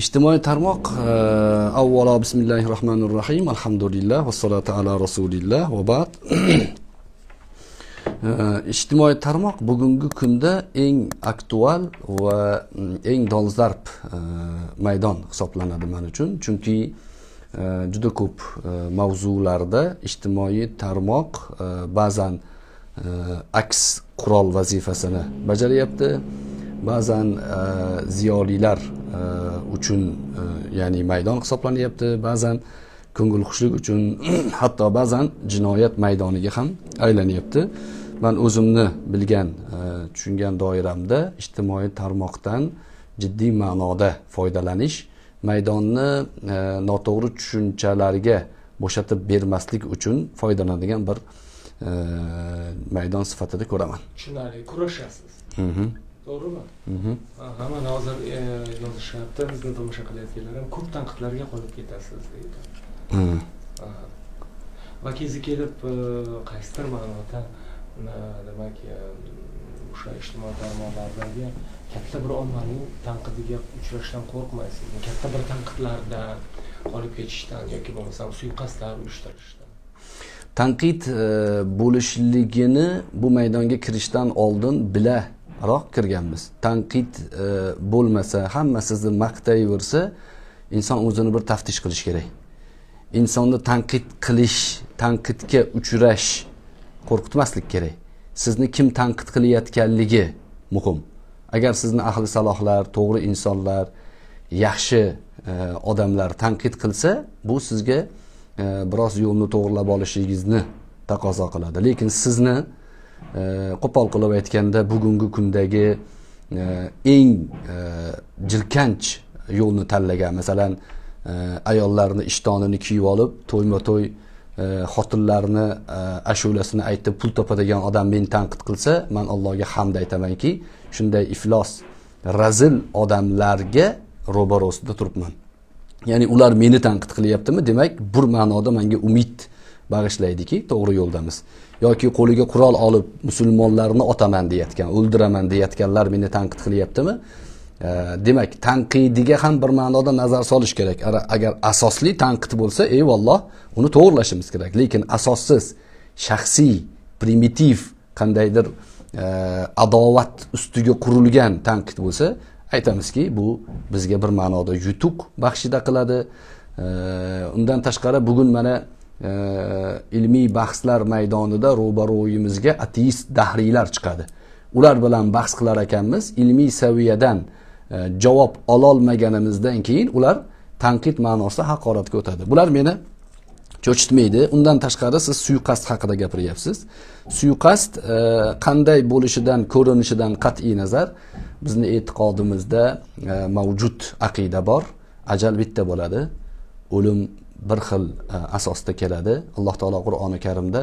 İçtimai tarmoq avvalo bismillahirrohmanirrohim, alhamdulillah ve salatu ala rasulillah ve ba'd. İçtimai tarmoq bugungi kunda eng aktual ve eng dolzarb maydon hisoblanadi men uchun. Chunki juda ko'p mavzularda ijtimoiy tarmoq ba'zan aks qurol vazifasini bajaryapti. Ba'zan ziyolilar uchun ya'ni maydon hisoblanyapti, ba'zan ko'ngilxushlik uchun hatto ba'zan jinoyat maydoniga ham aylanyapti. Men o'zimni bilgan, tushungan doiramda ijtimoiy tarmoqdan jiddiy ma'noda foydalanish, maydonni noto'g'ri tushunchalarga bo'shatib bermaslik uchun foydalanadigan bir maydon sifatida ko'raman. Tushunarli, kurashasiz. Doğru mu? Hemen hazır yazışlarda bizden tomuşa kalayetkilerim ko'p tanqidlarga qolib ketasiz deydi. Va kezi kelib qaysidir ma'noda demak o'sha ijtimoiy tarmoqlardagi katta bir ommaning tanqidiga uchrashdan qo'rqmaysiz. Katta bir tanqidlardan qolib ketishdan yoki bo'lmasa suiqasdlar uyushtirishdan. Tanqid bo'lishligini bu maydonga kirishdan oldin bila roq kirganmiz. Tanqid bo'lmasa, hamma sizni maqtayversa, inson o'zini bir taftish qilish kerak. Insonni tanqid qilish, tanqidga uchrash qo'rqitmaslik kerak. Sizni kim tanqid qilayotganligi muhim. Agar sizni ahli salohlar, to'g'ri insonlar, yaxshi odamlar tanqid qilsa, bu sizga biroz yo'lni to'g'rilab olishingizni taqozo qiladi. Lekin sizni qo'pol qilib aytganda bugungi kundagi eng jirkanch yo'lni tanlagan, masalan, ayollarni ishtonini kiyib olib, to'yma-to'y xotinlarni ashulasini aytib pul topadigan odam meni tanqid qilsa, men Allohga hamd aytamanki, shunday iflos, razil odamlarga ro'barosida turibman. Ya'ni ular meni tanqid qilyaptimi? Demak, bir ma'noda menga umid bag'ishlaydiki, to'g'ri yo'ldamiz. Yoki qo'liga qurol olib musulmonlarni otaman deyotgan, o'ldiraman deyotganlar meni tanqid qilyaptimi? Demak, tanqidiga ham bir ma'noda nazar solish kerak. Agar asosli tanqid bo'lsa, eyvalloh, uni to'g'rilashimiz kerak. Lekin asossiz, shaxsiy, primitiv qandaydir adovat ustiga qurilgan tanqid bo'lsa, aytamizki, bu bizga bir ma'noda yutuq baxshida qiladi. Undan tashqari bugun mana ilmiy bahslar maydonida ro'baro'yimizga ateist dahriylar chiqadi. Ular bilan bahs qilar ekanmiz, ilmiy saviyadan javob ololmaganimizdan keyin ular tanqid ma'nosida haqoratga o'tadi. Bular meni cho'chitmaydi. Undan tashqari siz suiqasd haqida gapiryapsiz. Suiqasd qanday bo'lishidan, ko'rinishidan qat'iy nazar bizning e'tiqodimizda mavjud aqida bor. Ajal bitta bo'ladi. O'lim bir xil asosda keladi. Alloh taolo Qur'oni Karimda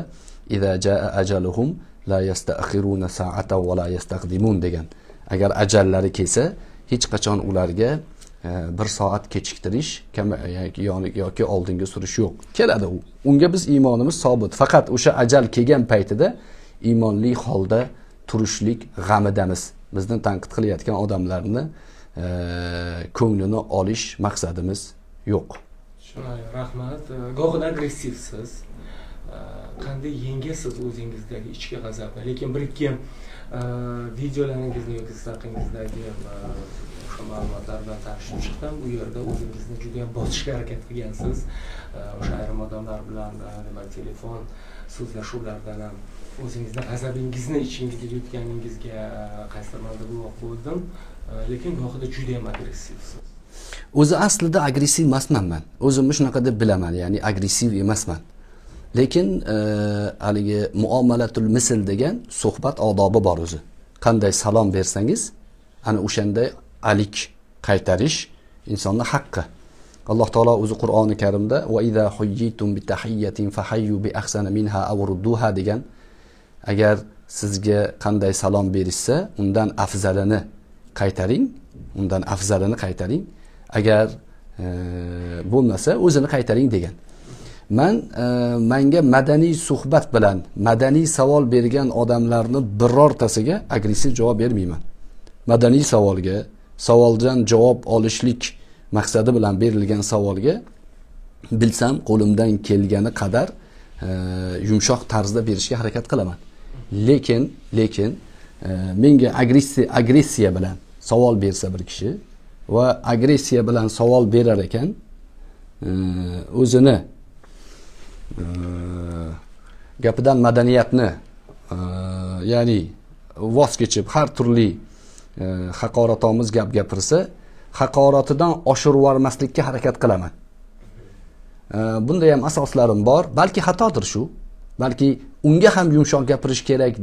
"Iza jaa ajaluhum la yasta'khiruna sa'atan va la yastaqdimun" degan. Agar ajallari kelsa, hech qachon ularga bir soat kechiktirish yoki oldinga surish yo'q. Keladi u. Unga biz iymonimiz sobit. Faqat o'sha ajal kelgan paytida iymonli holda turishlik g'amidamiz. Bizni tanqid qilayotgan odamlarni ko'nglini olish maqsadimiz yo'q. Rahmat. Go'g'in agressivsiz. Qanday yengasiz o'zingizdagi ichki g'azabni? Lekin bir-ikki videolaringizni yoki sahifalaringizdagi o'sha ma'lumotlar bilan tanishib chiqdim. U yerda o'zingizni juda ham bosishga harakat qilgansiz. O'sha ayrim odamlar bilan demak telefon so'zlashuvlardan ham o'zingizni g'azabingizni ichingizga yutganingizga qaysidir ma'noda guvoh bo'ldim. Lekin go'g'ida juda ham agressivsiz. O'zi aslida agressiv emasman men. O'zimni shunaqa deb bilaman, ya'ni agressiv emasman. Lekin haligi muomalatul misl degan suhbat odobi bor o'zi. Qanday salom bersangiz, ana o'shanday alik qaytarish insonning haqqi. Alloh taolo o'zi Qur'oni Karimda "Va iza huyyitum bitahiyyatin fahayyu bi ahsana minha aw rudduha" degan. Agar sizga qanday salom berishsa, undan afzalini qaytaring, undan afzalini qaytaring. Agar bo'lmasa o'zini qaytaring degan. Men menga madaniy suhbat bilan madaniy savol bergan odamlarni birortasiga agressiv javob bermayman. Madaniy savolga savoldan javob olishlik maqsadi bilan berilgan savolga bilsam qo'limdan kelgani qadar yumshoq tarzda berishga harakat qilaman. Lekin menga agressiya bilan savol bersa bir kishi va agressiya bilan savol berar ekan, o'zini gapidan madaniyatni ya'ni voz kechib har turli haqoratomuz gap gapirsa, haqoratidan oshirib yubormaslikka harakat qilaman. Bunda ham asoslarim bor, balki xatodir shu, balki unga ham yumshoq gapirish kerak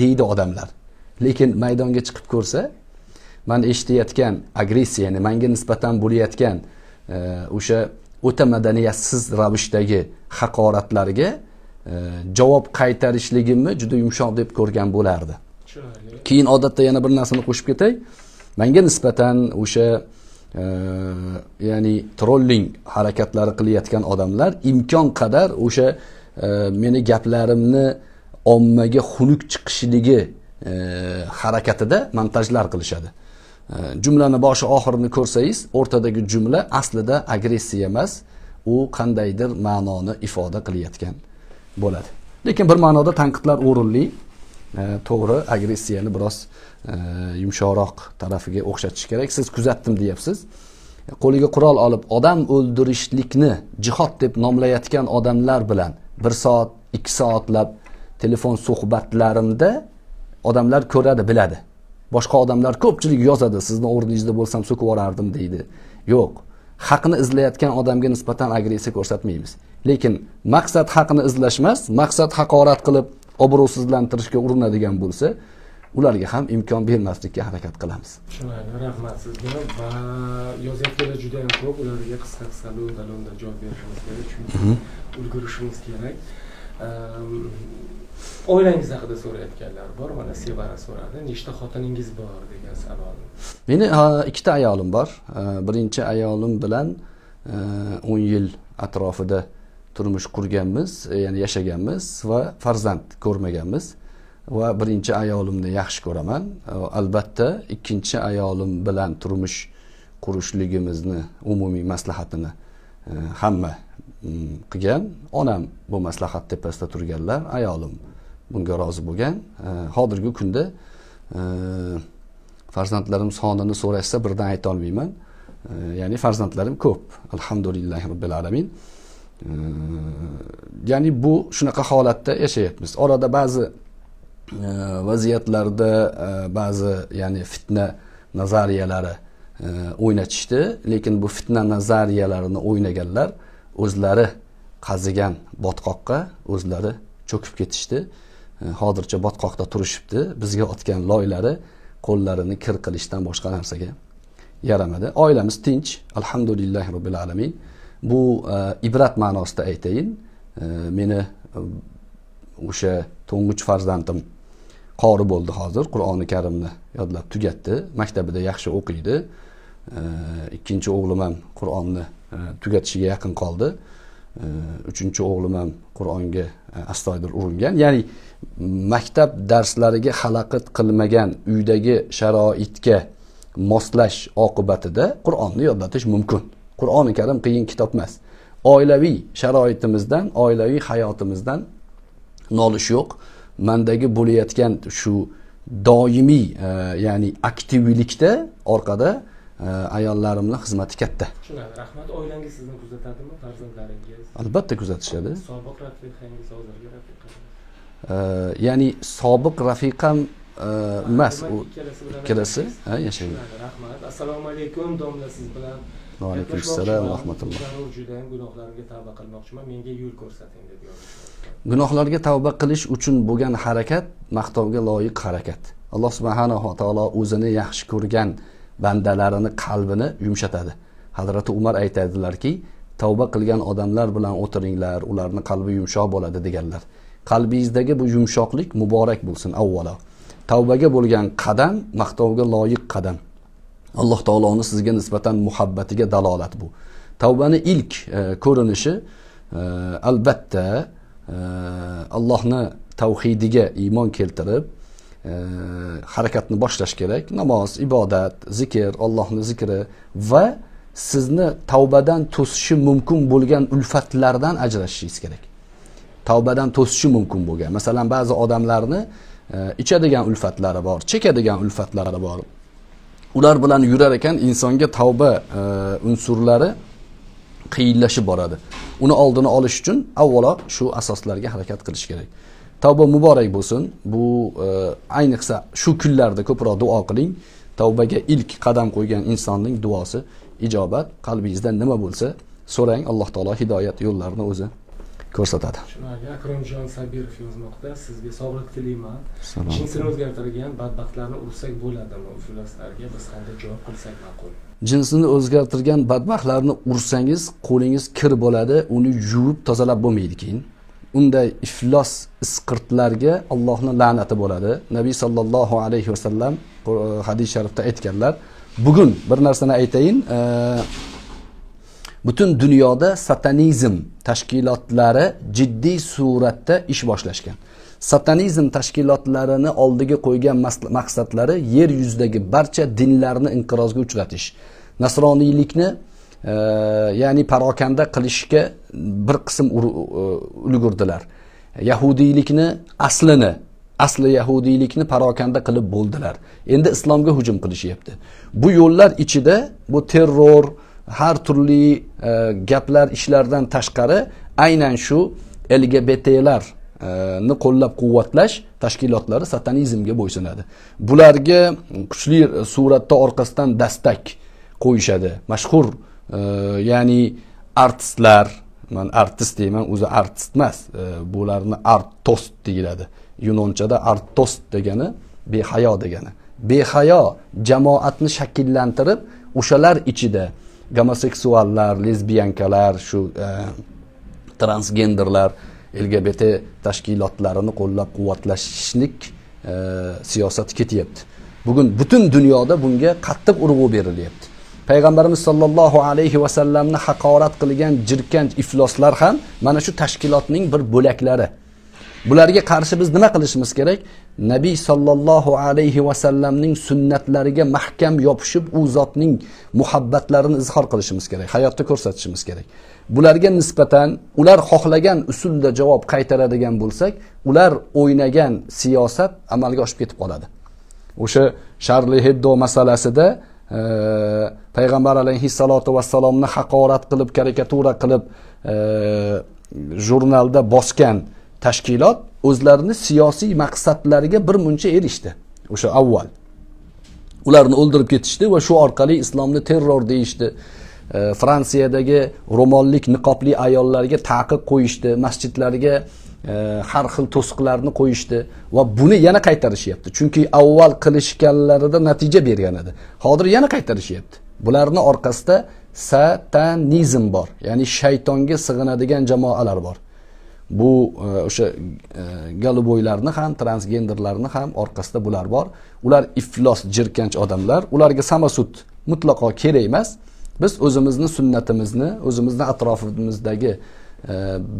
deydi odamlar. Lekin maydonga chiqib ko'rsa, men eshitayotgan agressiya, ya'ni menga nisbatan bo'layotgan o'sha o'ta madaniyatsiz ravishdagi haqoratlarga javob qaytarishligimni juda yumshoq deb ko'rgan bo'lardi. Keyin odatda yana bir narsani qo'shib ketay. Menga nisbatan o'sha ya'ni trolling harakatlari qilayotgan odamlar imkon qadar o'sha meni gaplarimni ommaga xunuk chiqishligi harakatida montajlar qilishadi. Jumlani boshi oxirini ko'rsangiz, o'rtadagi jumla aslida agressiya emas, u qandaydir ma'noni ifoda qilayotgan bo'ladi. Lekin bir ma'noda tanqidlar o'rinli. To'g'ri, agressiyani biroz yumshoqroq tarafiga o'xshatish kerak. Siz kuzatdim deyapsiz. Qo'liga qurol olib odam o'ldirishlikni jihod deb nomlayotgan odamlar bilan 1 soat, 2 soatlab telefon suhbatlarimda odamlar ko'radi, biladi. Boshqa odamlar ko'pchilik yozadi, sizni o'rningizda bo'lsam so'kib yuborardim deydi. Yo'q, haqni izlayotgan odamga nisbatan agressiya ko'rsatmaymiz. Lekin maqsad haqni izlash emas, maqsad haqorat qilib obro'sizlantirishga urinadigan bo'lsa, ularga ham imkon bermaslikka harakat qilamiz. Tushunarli, rahmat sizga. Va yozayotganlar juda ham ko'p, ularga qisqa-qisqa lo'nda-lo'nda javob berishimiz kerak, chunki ulgurishimiz kerak. Oilangiz haqida so'rayotganlar bor, mana Sevara so'radi, nechta xotiningiz bor degan savol. Meni 2 ta ayolim bor. Birinchi ayolim bilan 10 yil atrofida turmush qurganmiz, ya'ni yashaganmiz va farzand ko'rmaganmiz va birinchi ayolimni yaxshi ko'raman. Albatta, ikkinchi ayolim bilan turmush qurishligimizni umumiy maslahatini hamma qilgan. Onam bu maslahat tepasida turganlar, ayolim bunga rozi bo'lgan. Hozirgi kunda farzandlarim sonini so'rashsa birdan ayta olmayman. Ya'ni farzandlarim ko'p. Alhamdulillahi robbil alamin. Ya'ni bu shunaqa holatda yashayapmiz. Orada ba'zi vaziyatlarda ba'zi ya'ni fitna nazariyalari o'ynatishdi, lekin bu fitna nazariyalarini o'ynaganlar o'zlari qazigan botqoqqa o'zlari cho'kib ketishdi. Hozircha botqoqda turishibdi. Bizga otgan loylari qo'llarini kir qilishdan boshqa narsaga yaramadi. Oilamiz tinch, alhamdulillahi robbil alamin. Bu ibrat ma'nosida aytayin. Meni o'sha to'ng'ich farzandim qori bo'ldi hozir. Qur'oni Karimni yodlab tugatdi. Maktabida yaxshi o'qiydi. Ikkinchi o'g'lim ham Qur'onni tugatishiga yaqin qoldi. Uchinchi o'g'lim ham Qur'onga astoydil uringan. Ya'ni maktab darslariga xalaqit qilmagan uydagi sharoitga moslash oqibatida Qur'onni yodlatish mumkin. Qur'oni Karim qiyin kitob emas. Oilaviy sharoitimizdan, oilaviy hayotimizdan nolish yo'q. Mendagi bo'layotgan shu doimiy, ya'ni aktivlikda orqada ayollarimning xizmati katta. Tushunarli, rahmat. Oilangiz sizni kuzatadimi, farzandlaringiz? Albatta kuzatishadi. Sobiq rafiqangiz, hozirgi rafiqangiz. Ya'ni sobiq rafiqam emas, u ikkalasi yashaydi. Rahmat. Assalomu alaykum, domla, siz bilan Aleykümselam va rahmatulloh. Juda ham gunohlarga tavba qilmoqchiman, menga yo'l ko'rsating deb yozishdi. Gunohlarga tavba qilish uchun bo'lgan harakat maqtovga loyiq harakat. Alloh subhanahu va taolo o'zini yaxshi ko'rgan bandalarini qalbini yumshatadi. Hazrat Umar aytadilarki, tavba qilgan odamlar bilan o'tiringlar, ularning qalbi yumshoq bo'ladi deganlar. Qalbingizdagi bu yumshoqlik muborak bo'lsin avvalo. Tavbaga bo'lgan qadam maqtovga loyiq qadam. Alloh taoloning sizga nisbatan muhabbatiga dalolat bu. Tavbani ilk ko'rinishi albatta Allohni tavhidiga iymon keltirib harakatni boshlash kerak. Namoz, ibodat, zikr, Allohning zikri va sizni tavbadan to'sishi mumkin bo'lgan ulfatlardan ajratishingiz kerak. Tavbadan to'sishi mumkin bo'lgan. Masalan, ba'zi odamlarni ichadigan ulfatlari bor, chekadigan ulfatlari bor. Ular bilan yurar ekan insonga tavba unsurlari qiyinlashib boradi. Uni oldini olish uchun avvalo shu asoslarga harakat qilish kerak. Tavba muborak bo'lsin. Bu ayniqsa shu kunlarda ko'proq duo qiling. Tavbaga ilk qadam qo'ygan insonning duosi ijobat. Qalbingizda nima bo'lsa so'rang, Alloh taolo hidoyat yo'llarini o'zi ko'rsatadi. Janob Akromjon Sabirov yozmoqda, sizga sabr tilayman. Jinsini o'zgartirgan badbaxtlarni ursak bo'ladimi? Ularga biz qanday javob qilsak ma'qul? Jinsini o'zgartirgan badbaxtlarni ursangiz, qo'lingiz kir bo'ladi, uni yuvib tozalab bo'lmaydi keyin. Unday iflos isqirtlarga Allohning la'nati bo'ladi. Nabiy sallallohu alayhi vasallam hadis sharifda aytganlar. Bugun bir narsani aytayin, butun dunyoda satanizm tashkilotlari jiddiy suratda ish boshlashgan. Satanizm tashkilotlarini oldiga qo'ygan maqsadlari yer yuzidagi barcha dinlarni inqirozga uchratish. Nasroniylikni ya'ni parokanda qilishga bir qism ulgurdilar. Yahudiylikni asli yahudiylikni parokanda qilib bo'ldilar. Endi islomga hujum qilishyapti. Bu yo'llar ichida bu terror, har turli gaplar, ishlardan tashqari aynan shu LGBT'lar ni qo'llab-quvvatlash tashkilotlari satanizmga bo'ysunadi. Bularga kuchli suratda orqasidan dastak qo'yishadi. Mashhur ya'ni artistlar, men artist deyman, o'zi artist emas. Bularni artost deyiladi. Yunonchada artost degani behayo degani. Behayo jamoatni shakllantirib, o'shalar ichida homoseksuallar, lesbiyankalar, shu transgenderlar, LGBT tashkilotlarini qo'llab-quvvatlashlik siyosati ketyapti. Bugun butun dunyoda bunga qattiq urg'u berilyapti. Payg'ambarimiz sollallohu alayhi vasallamni haqorat qilgan jirkanch ifloslar ham mana shu tashkilotning bir bo'laklari. Bularga qarshi biz nima qilishimiz kerak? Nabiy sallallohu alayhi vasallamning sunnatlariga mahkam yopishib, u zotning muhabbatlarini izhor qilishimiz kerak, hayotda ko'rsatishimiz kerak. Bularga nisbatan ular xohlagan usulda javob qaytaradigan bo'lsak, ular o'ynagan siyosat amalga oshib ketib qoladi. O'sha Charlie Hebdo masalasida payg'ambar alayhi salatu vasallamni haqorat qilib, karikatura qilib jurnalda bosgan tashkilot o'zlarini siyosiy maqsadlariga bir muncha erishdi. O'sha avval ularni o'ldirib ketishdi va shu orqali islomni terror deyishdi. Fransiyadagi ro'mollik niqobli ayollarga taqiq qo'yishdi, masjidlarga har xil to'siqlarni qo'yishdi va buni yana qaytarishyapti. Chunki avval qilishganlarida natija bergan edi. Hozir yana qaytarishyapti. Bularni orqasida satanizm bor, ya'ni shaytonga sig'inadigan jamoalar bor. Bu o'sha goluboylarni ham, transgenderlarni ham orqasida bular bor. Ular iflos, jirkanch odamlar. Ularga samasud mutlaqo kerak emas. Biz o'zimizni sunnatimizni, o'zimizni atrofimizdagi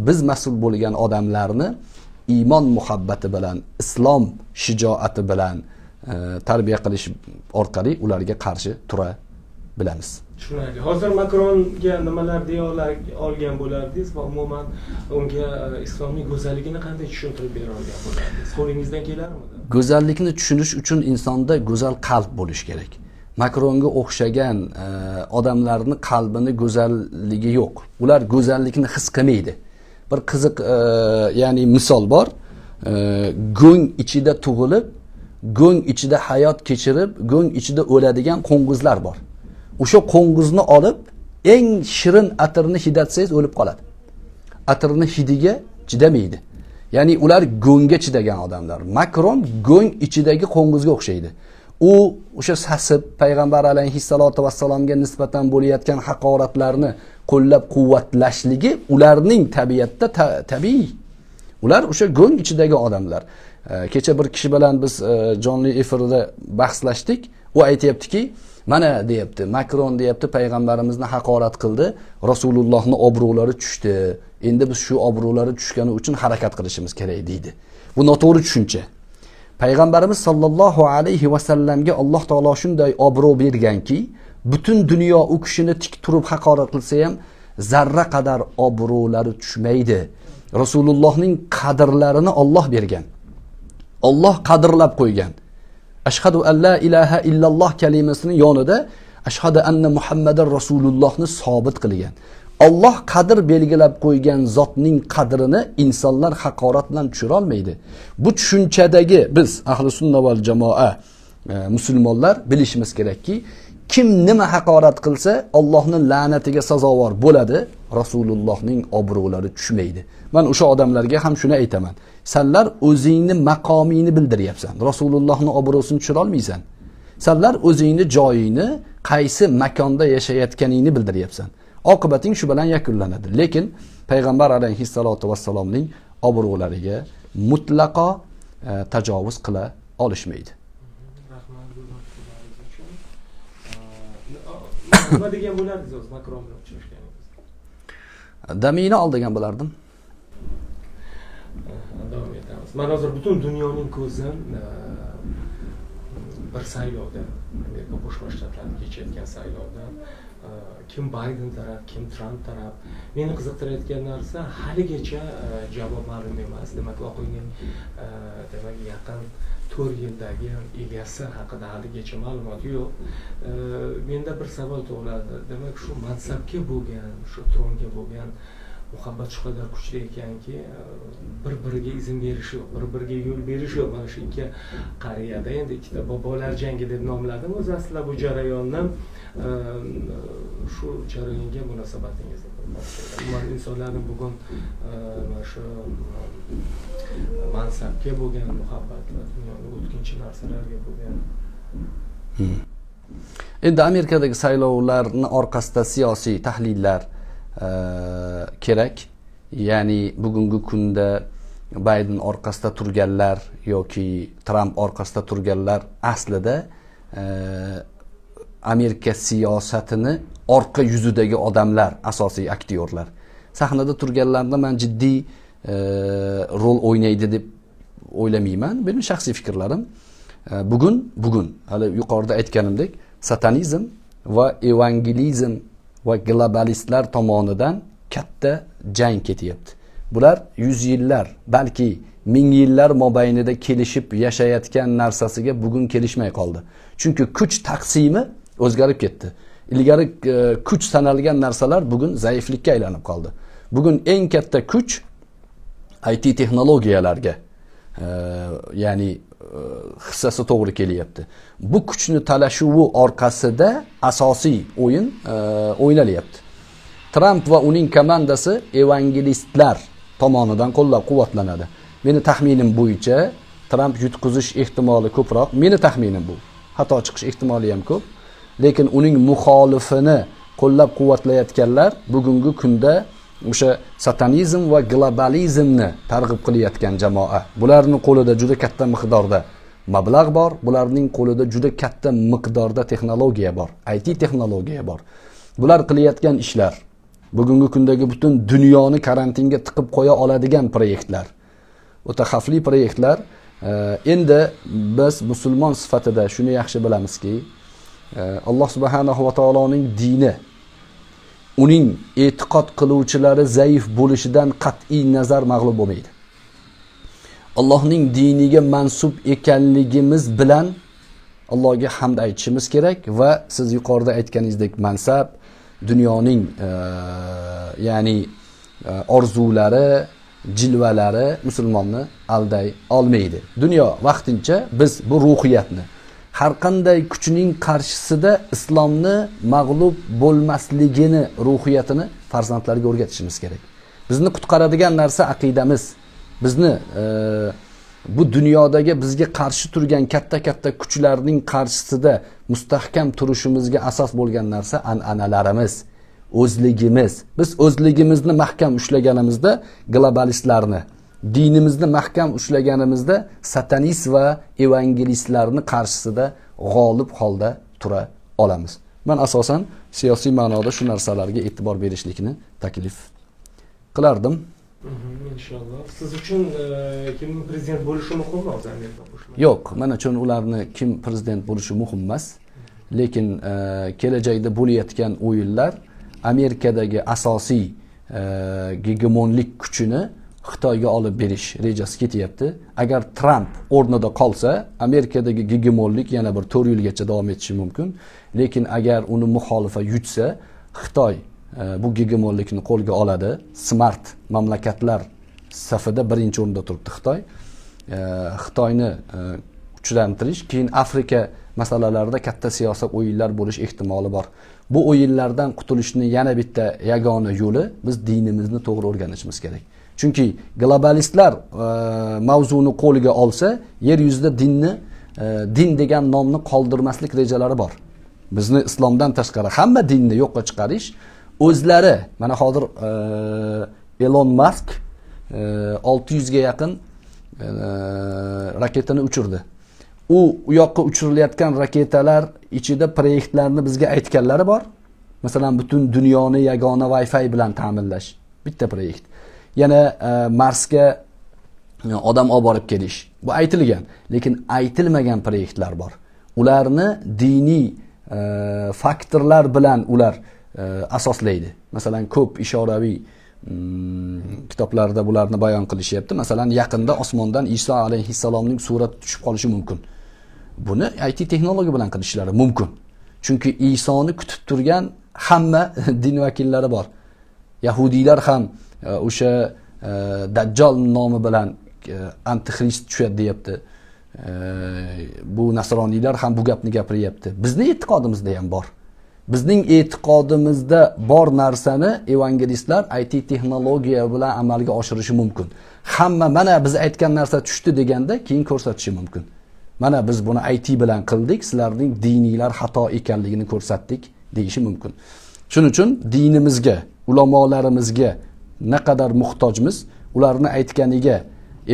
biz mas'ul bo'lgan odamlarni iymon muhabbati bilan, islom shijoati bilan tarbiya qilish orqali ularga qarshi tura bilamiz. Tushunarli. Hozir Makronga nimalar deya olgan bo'lardingiz va umuman unga islomning go'zalligini qanday tushuntirib bera olgan bo'lardingiz? Qo'lingizdan kelarmidi? Go'zallikni tushunish uchun insonda go'zal qalb bo'lish kerak. Makronga o'xshagan odamlarning qalbini go'zalligi yo'q. Ular go'zallikni his qilmaydi. Bir qiziq ya'ni misol bor. Go'ng ichida tug'ilib, go'ng ichida hayot kechirib, go'ng ichida o'ladigan qo'ng'izlar bor. O'sha qo'ng'izni olib, eng shirin atirni hidatsangiz o'lib qoladi. Atirni hidiga chidamaydi. Ya'ni ular go'ngga chidagan odamlar. Makron go'ng ichidagi qo'ng'izga o'xshaydi. U o'sha sasib payg'ambar alayhissalatu vassalomga nisbatan bo'layotgan haqoratlarni qo'llab-quvvatlashligi ularning tabiatda tabiiy. Ular o'sha go'ng ichidagi odamlar. Kecha bir kishi bilan biz jonli efirda bahslashdik. U aytayaptiki, mana deyapti, Makron deyapti, payg'ambarimizni haqorat qildi, Rasulullohning obro'lari tushdi. Endi biz shu obro'lari tushgani uchun harakat qilishimiz kerak deydi. Bu noto'g'ri tushuncha. Payg'ambarimiz sollallohu alayhi vasallamga Alloh taolo shunday obro' berganki, Bütün dünya o kişini tik turib haqorat qilsa ham zarra kadar obro'lari tushmaydi. Resulullah'ın kadrlarını Allah bergan. Allah kadrlab koygan. Ashhadu an la ilaha illallah kelimesinin yanında ashhadu anna Muhammeden Resulullah'ını sabit kılgan. Allah kadr belgilab koygan zatning kadrini insanlar haqoratla tushirolmaydi. Bu tushunchadagi biz ahli sunna val jamoa musulmonlar bilishimiz kerakki, kim nima haqorat qilsa Allohning la'natiga sazovor bo'ladi, Rasulullahning obro'lari tushmaydi. Men o'sha odamlarga ham shuni aytaman. Senlar o'zingni maqomingni bildiryapsan. Rasulullahning obro'sini tushira olmaysan. Senlar o'zingni joyingni, qaysi makonda yashayotganingni bildiryapsan. Oqibating shu bilan yakunlanadi. Lekin payg'ambar alayhissalatu vassalomning obro'lariga mutlaqo tajovuz qila olishmaydi. Nima degan bo'lardingiz o'z Makron bilan uchrashganingizda? Damini ol degan bo'lardim. Davom etamiz. Men hozir butun dunyoning ko'zi bir saylovda, Amerika Qo'shma Shtatlarida kechayotgan saylovda kim Biden taraf, kim Trump taraf. Meni qiziqtirayotgan narsa haligacha javob ma'lum emas. Demak, oqinning demak yaqin 4 yildagi egasi haqida haligacha ma'lumot yo'q. Menda bir savol tug'iladi. Demak, shu mansabga bo'lgan, shu tronga bo'lgan muhabbat shu qadar kuchli ekanki, bir-biriga izn berishi yo'q, bir-biriga yo'l berishi yo'q. Mana shu ikki qariyada endi ikkita bobolar jangi deb nomladim. O'z aslida bu jarayonni, shu jarayonga munosabatingizni bilmoqchiman. Insonlarning bugun mana shu mansabga bo'lgan muhabbatlar, dunyoning o'tkinchi narsalarga bo'lgan. Endi Amerikadagi saylovlarning orqasida siyosiy tahlillar kerak. Ya'ni bugungi kunda Biden orqasida turganlar yoki Trump orqasida turganlar aslida Amerika siyosatini orqa yuzidagi odamlar, asosiy aktyorlar. Sahnada turganlarda men jiddiy rol o'ynaydi deb o'ylamayman. Benim shaxsiy fikrlarim bugun hali yuqorida aytganimdek, satanizm va evangelizm va globalistlar tomonidan katta jang ketyapti. Bular 100 yillar, balki 1000 yillar mobaynida kelishib yashayotgan narsasiga bugun kelishmay qoldi. Chunki kuch taqsimi o'zgarib ketdi. Ilgari kuch sanalgan narsalar bugun zaiflikka aylanib qoldi. Bugun eng katta kuch IT texnologiyalarga, ya'ni hissasi to'g'ri kelyapti. Bu kuchni talashuvi orqasida asosiy o'yin o'ynalyapti. Trump va uning komandasi evangelistlar tomonidan qo'llab-quvvatlanadi. Meni taxminim bo'yicha Trump yutqizish ehtimoli ko'proq. Meni taxminim bu. Xato chiqish ehtimoli ham ko'p. Lekin uning muxolifini qo'llab-quvvatlayotganlar bugungi kunda o'sha satanizm va globalizmni targ'ib qilayotgan jamoa. Bularning qo'lida juda katta miqdorda mablag' bor, bularning qo'lida juda katta miqdorda texnologiya bor, IT texnologiya bor. Bular qilayotgan ishlar bugungi kundagi butun dunyoni karantinga tiqib qo'ya oladigan proyektlar. O'ta xavfli proyektlar. Endi biz musulmon sifatida shuni yaxshi bilamizki, Alloh subhanahu va taoloning dini, uning e'tiqod qiluvchilari zaif bo'lishidan qat'iy nazar mag'lub bo'lmaydi. Allohning diniga mansub ekanligimiz bilan Allohga hamd aytishimiz kerak va siz yuqorida aytganingizdek mansab, dunyoning ya'ni orzulari, jilvalari musulmonni alday olmaydi. Dunyo vaqtincha biz bu ruhiyatni, har qanday kuchning qarshisida islomni mag'lub bo'lmasligini ruhiyatini farzandlarga o'rgatishimiz kerak. Bizni qutqaradigan narsa aqidamiz. Bizni bu dunyodagi bizga qarshi turgan katta kuchlarning qarshisida mustahkam turishimizga asos bo'lgan narsa an'analarimiz, o'zligimiz. Biz o'zligimizni mahkam ushlaganimizda globalistlarni, dinimizni mahkam ushlaganimizda satanist va evangelistlarni qarshisida g'olib holda tura olamiz. Men asosan siyosiy ma'noda shu narsalarga e'tibor berishlikni taklif qilardim. Inshaalloh. Siz uchun kim prezident bo'lishi muhim hozir Amerika qo'shmalari? Yo'q, men uchun ularni kim prezident bo'lishi muhim emas. Lekin kelajakda bo'layotgan o'yinlar Amerikadagi asosiy gegemonlik kuchini Xitoyga olib berish rejasi ketyapti. Agar Trump o'rnida qolsa, Amerikadagi gegemonlik yana bir 4 yilgacha davom etishi mumkin. Lekin agar uni muxolifa yutsa, Xitoy bu gegemonlikni qo'lga oladi. Smart mamlakatlar safida birinchi o'rinda turibdi Xitoy. Xitoyni kuchlantirish, keyin Afrika masalalarida katta siyosiy o'yinlar bo'lish ehtimoli bor. Bu o'yinlardan qutulishning yana bitta yagona yo'li biz dinimizni to'g'ri o'rganishimiz kerak. Chunki globalistlar mavzuni qo'lga olsa, yer yuzida dinni din degan nomni qoldirmaslik rejalari bor. Bizni islomdan tashqari hamma dinni yo'qqa chiqarish, o'zlari mana hozir Elon Musk 600 ga yaqin raketani uçurdu. U yoqqa uçurilayotgan raketalar ichida proyektlarni bizga aytganlari bor. Masalan, butun dünyonu yagona Wi-Fi bilan ta'minlash. Bitta proyekt. Yana Marsga odam olib borib kelish. Bu aytilgan, lekin aytilmagan proyektlar bor. Ularni diniy faktorlar bilan ular asoslaydi. Masalan, ko'p ishoraviy kitoblarda bularni bayon qilishyapti. Masalan, yaqinda osmondan Iso alayhissalomning surati tushib qolishi mumkin. Buni IT texnologiya bilan qilishlari mumkin. Chunki Isoni kutib turgan hamma din vakillari bor. Yahudiylar ham o'sha Dajjal nomi bilan antikrist tushadi deyapti. Bu nasroniylar ham bu gapni gapiryapti. Bizning e'tiqodimizda ham bor. Bizning e'tiqodimizda bor narsani evangelistlar IT texnologiya bilan amalga oshirishi mumkin. Hamma mana biz aytgan narsa tushdi deganda keyin ko'rsatishi mumkin. Mana biz buni IT bilan qildik, sizlarning diniylar xato ekanligini ko'rsatdik deyishi mumkin. Shuning uchun dinimizga, ulamolarimizga naqadar muhtojmiz, ularni aytganiga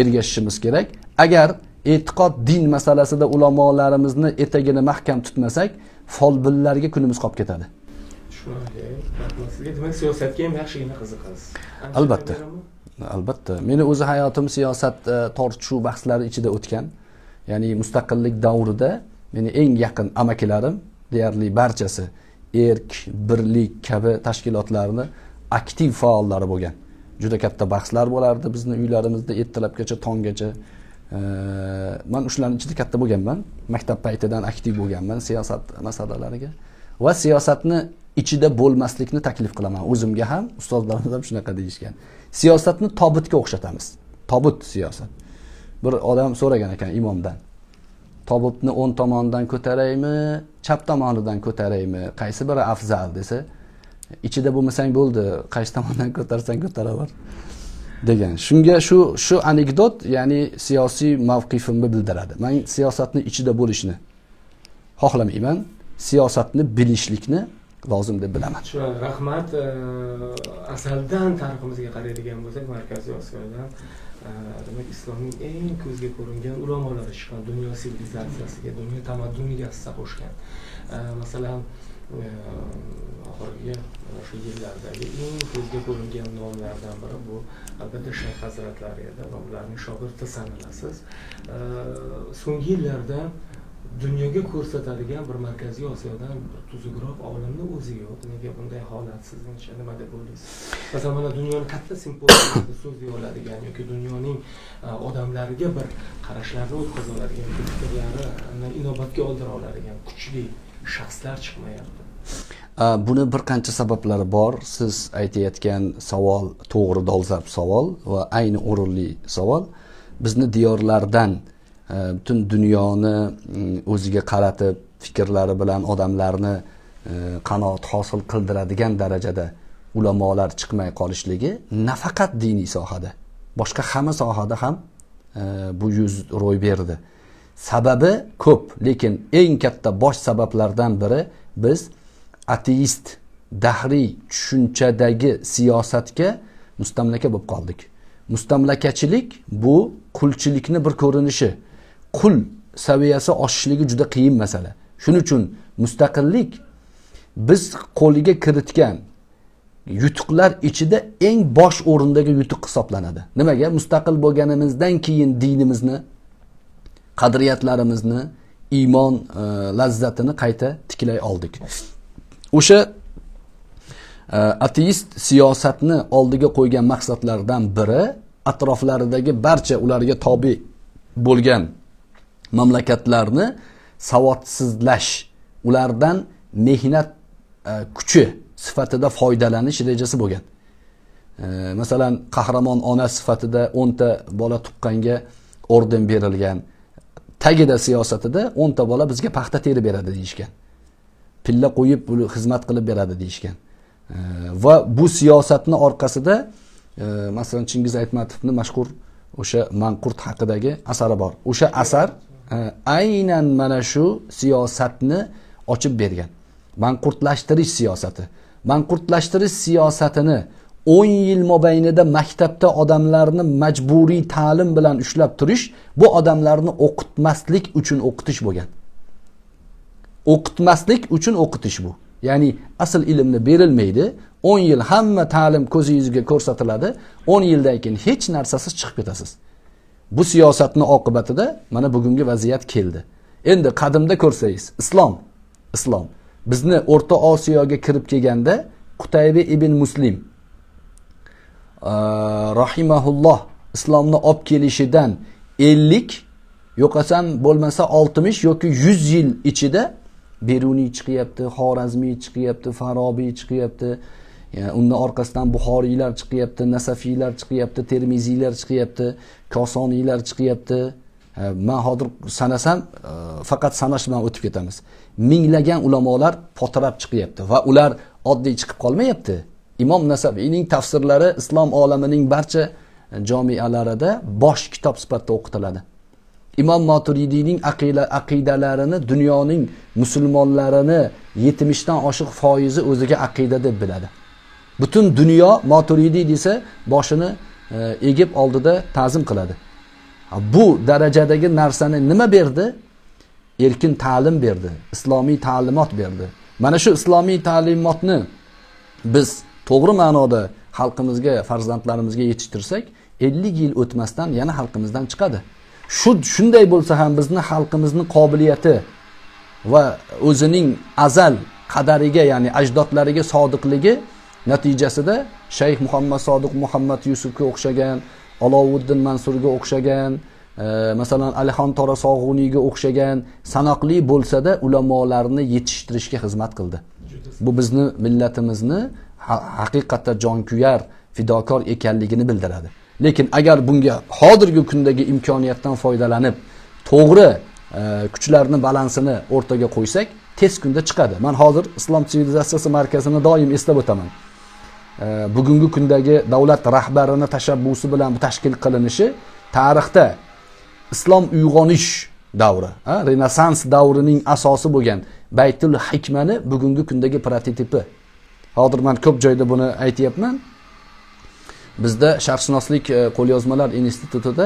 ergashishimiz kerak. Agar e'tiqod din masalasida ulamolarimizni etagini mahkam tutmasak, folbinlarga kunimiz qolib ketadi. Demak, siyosatga ham yaxshigina qiziqasiz. Albatta. Albatta. Meni o'zi hayotim siyosat tortishuv bahslari ichida o'tgan. Ya'ni mustaqillik davrida meni eng yaqin amakilarim deyarli barchasi erk, birlik kabi tashkilotlarni aktiv faollari bo'lgan. Juda katta bahslar bo'lardi bizning uylarimizda ertalabgacha, tonggacha. Men ushlarning ichida katta bo'lganman. Maktab paytidan aktiv bo'lganman siyosat masalalariga va siyosatni ichida bo'lmaslikni taklif qilaman. O'zimga ham, ustozlarimga ham shunaqa deyishgan. Siyosatni tobutga o'xshatamiz. Tobut siyosat. Bir odam so'ragan ekan imomdan. Tobutni o'ng tomonidan ko'taraymi, chap tomonidan ko'taraymi? Qaysi biri afzal desa, ichida bo'lmasang bo'ldi, qaysi tomondan ko'tarsang ko'taraver degan. Shunga shu anekdot, ya'ni siyosiy mavqifimni bildiradi. Men siyosatni ichida bo'lishni xohlamayman, siyosatni bilishlikni lozim deb bilaman. Rahmat. Asaldan tariximizga qaraydigan bo'lsak, Markaziy Osiyodan, demak, islomning eng ko'zga ko'ringan ulamolari chiqqan, dunyo sivilizatsiyasiga, dunyo tamadduniga hissa qo'shgan. Masalan, oxirgi shu yillardagi eng ko'zga ko'ringan nomlardan biri bu albatta Shayx hazratlari edi va ularning shogirdi sanalasiz. So'nggi yillarda dunyoga ko'rsatadigan bir Markaziy Osiyodan tuzukroq olimni o'zi yo'q. Nega bunday holat sizningcha nima deb o'ylaysiz? Masalan, mana dunyoning katta simpoziyasida so'z deyiladigan yoki dunyoning odamlariga bir qarashlarni o'tkaza oladigan, fikrlarini inobatga oldira oladigan kuchli shaxslar chiqmayapti. Buni bir qancha sabablari bor. Siz aytayotgan savol to'g'ri dolzarb savol va ayni o'rinli savol. Bizni diyorlardan butun dunyoni o'ziga qaratib, fikrlari bilan odamlarni qanoat hosil qildiradigan darajada ulamolar chiqmay qolishligi nafaqat diniy sohada, boshqa hamma sohada ham bu yuz ro'y berdi. Sababi ko'p, lekin eng katta bosh sabablardan biri biz ateist dahriy tushunchadagi siyosatga mustamlaka bo'lib qoldik. Mustamlakachilik bu qulchilikni bir ko'rinishi. Qul saviyasi oshishligi juda qiyin masala. Shuning uchun mustaqillik biz qo'liga kiritgan yutuqlar ichida eng bosh o'rindagi yutuq hisoblanadi. Nimaga? Mustaqil bo'lganimizdan keyin dinimizni, qadriyatlarimizni, iymon lazzatini qayta tiklay oldik. O'sha ateist siyosatni oldiga qo'ygan maqsadlardan biri atroflaridagi barcha ularga tobe bo'lgan mamlakatlarni savodsizlash, ulardan mehnat kuchi sifatida foydalanish rejasi bo'lgan. Masalan, qahramon ona sifatida 10 ta bola tuqqanga orden berilgan. Tagida siyosatida 10 ta bola bizga paxta terib beradi deyishgan. Pilla qo'yib buni xizmat qilib beradi deyishgan. Va bu siyosatni orqasida masalan Chingiz Aytmatovning mashhur o'sha Manqurt haqidagi asari bor. O'sha asar aynan mana shu siyosatni ochib bergan. Manqurtlashtirish siyosati. Manqurtlashtirish siyosatini 10 yil mobaynida maktabda odamlarni majburiy ta'lim bilan ushlab turish, bu odamlarni o'qitmaslik uchun o'qitish bo'lgan. O'qitmaslik uchun o'qitish bu. Ya'ni asl ilmni berilmaydi, 10 yil hamma ta'lim ko'zingizga ko'rsatiladi, 10 yildan keyin hech narsasiz chiqib ketasiz. Bu siyosatni oqibatida mana bugungi vaziyat keldi. Endi qadimda ko'rsangiz, islom bizni O'rta Osiyoga kirib kelganda Qutaybi ibn Muslim rahimahulloh islomni olib kelishidan 50 yo'qasam bo'lmasa 60 yoki 100 yil ichida Beruniy chiqyapti, Xorazmiy chiqyapti, Farobiy chiqyapti, yani undan orqasidan Buxoriylar chiqyapti, Nasafiylar chiqyapti, Termiziylar chiqyapti, Kosoniylar chiqyapti. Men hozir sanasam faqat sanash bilan o'tib ketamiz. Minglagan ulamolar potirab chiqyapti va ular oddiy chiqib qolmayapti. Imom Nasabiyning tafsirlari islom olamining barcha jomialarida bosh kitob sifatida o'qitiladi. Imom Maturidiyning aqidalarini dunyoning musulmonlarini 70 dan oshiq foizi o'ziga aqida deb biladi. Butun dunyo Maturidiy desa boshini egib oldida ta'zim qiladi. Bu darajadagi narsani nima berdi? Erkin ta'lim berdi, islomiy ta'limot berdi. Mana shu islomiy ta'limotni biz to'g'ri ma'noda xalqimizga, farzandlarimizga yetishtirsak, 50 yil o'tmasdan yana xalqimizdan chiqadi. Shunday bo'lsa ham bizni xalqimizni qobiliyati va o'zining azal qadariga, ya'ni ajdodlariga sodiqligi natijasida Shayx Muhammad Sodiq Muhammad Yusufga o'xshagan, Alovuddin Mansurga o'xshagan, masalan Alixon Tora Sog'uniyga o'xshagan sanoqli bo'lsa-da ulamolarni yetishtirishga xizmat qildi. Bu bizni millatimizni haqiqatda jonkuyar, fidokor ekanligini bildiradi. Lekin agar bunga hozirgi kundagi imkoniyatdan foydalanib, to'g'ri kuchlarni balansini o'rtaga qo'ysak, tez kunda chiqadi. Men hozir Islom sivilizatsiyasi markazini doim eslab o'taman. Bugungi kundagi davlat rahbarini tashabbusi bilan tashkil qilinishi tarixda islom uyg'onish davri, Renessans davrining asosi bo'lgan Baytul Hikmani bugungi kundagi prototipi. Hozir men ko'p joyda buni aytayapman. Bizda sharqshunoslik qo'lyozmalar institutida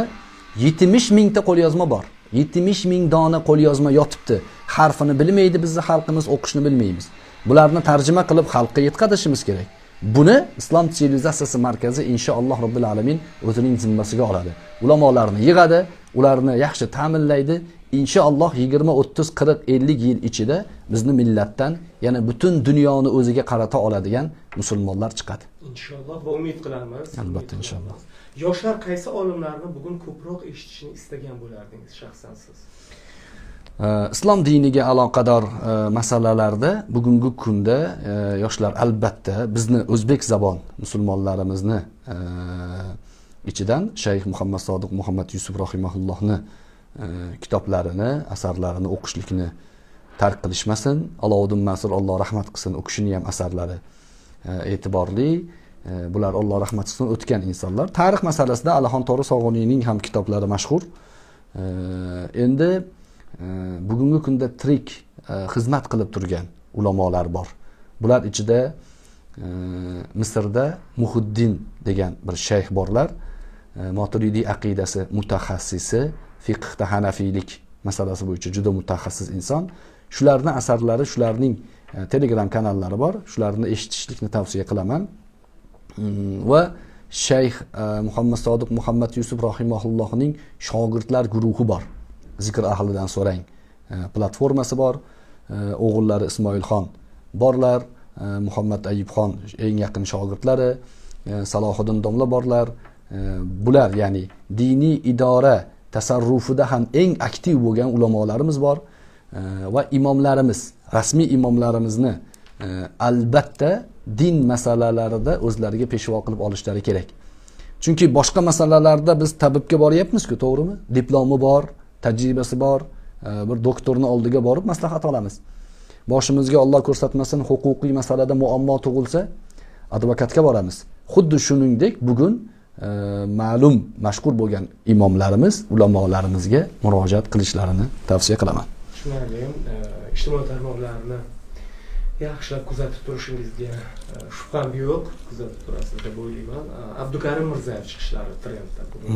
70 mingta qo'lyozma bor. 70 ming dona qo'lyozma yotibdi. Harfini bilmaydi bizni xalqimiz, o'qishni bilmaymiz. Bularni tarjima qilib xalqqa yetkazishimiz kerak. Buni Islom sivilizatsiyasi markazi inshaalloh robbil alamin o'zining zimmasiga oladi. Ulamolarni yig'adi, ularni yaxshi ta'minlaydi. Inshaalloh 20, 30, 40, 50 yil ichida bizni millatdan yana butun dunyoni o'ziga qarata oladigan musulmonlar chiqadi. Inshaalloh va umid qilamiz. Albatta inshaalloh. Yoshlar qaysi olimlarni bugun ko'proq eshitishni istagan bo'lardingiz shaxsan siz? Islom diniga aloqador masalalarda bugungi kunda yoshlar albatta bizni o'zbek zabon musulmonlarimizni ichidan Shayx Muhammad Sodiq Muhammad Yusuf rahimahullohni kitoblarini, asarlarini o'qishlikni tark qilishmasin. Alovuddin Mansur Alloh rahmat qilsin, o'qishini ham asarlari e'tiborli. Bular Alloh rahmat qilsin o'tgan insonlar. Tarix masalasida Alixon Tori Sog'uniyning ham kitoblari mashhur. Endi bugungi kunda tirik xizmat qilib turgan ulamolar bor. Bular ichida Misrda Muhiddin degan bir shayx borlar. Maturidiy aqidasi mutaxassisi, fiqhda hanafiylik masalasi bo'yicha juda mutaxassis inson. Shularning asarlari, shularning Telegram kanallari bor. Shularni eshitishlikni tavsiya qilaman. Va Shayx Muhammad Sodiq Muhammad Yusuf rahimahullohning shogirdlar guruhi bor. Zikr ahlidan so'rang. platforması var. Oğulları İsmailxon borlar, Muhammad Ayibxon eng yaqin shogirdlari, Salohiddin domla borlar. Bular yani dini idora tasarrufida ham eng aktiv bo'lgan ulamolarimiz bor va imomlarimiz, rasmiy imomlarimizni albatta din masalalarida o'zlariga peshvo qilib olishlari kerak. Chunki boshqa masalalarda biz tabibga boryapmiz-ku, to'g'rimi? Diplomi bor, tajribasi bor, bir doktorni oldiga borib maslahat olamiz. Boshimizga Alloh ko'rsatmasin huquqiy masalada muammo tug'ilsa, advokatga boramiz. Xuddi shuningdek bugun ma'lum mashhur bo'lgan imomlarimiz, ulamolarimizga murojaat qilishlarini tavsiya qilaman. Shuningdek, ijtimoiy tarmoqlarni yaxshilab kuzatib turishingizga shubham yo'q, kuzatib turasiz deb o'ylayman. Abdukarim Mirzayev chiqishlari trendda bo'ldi.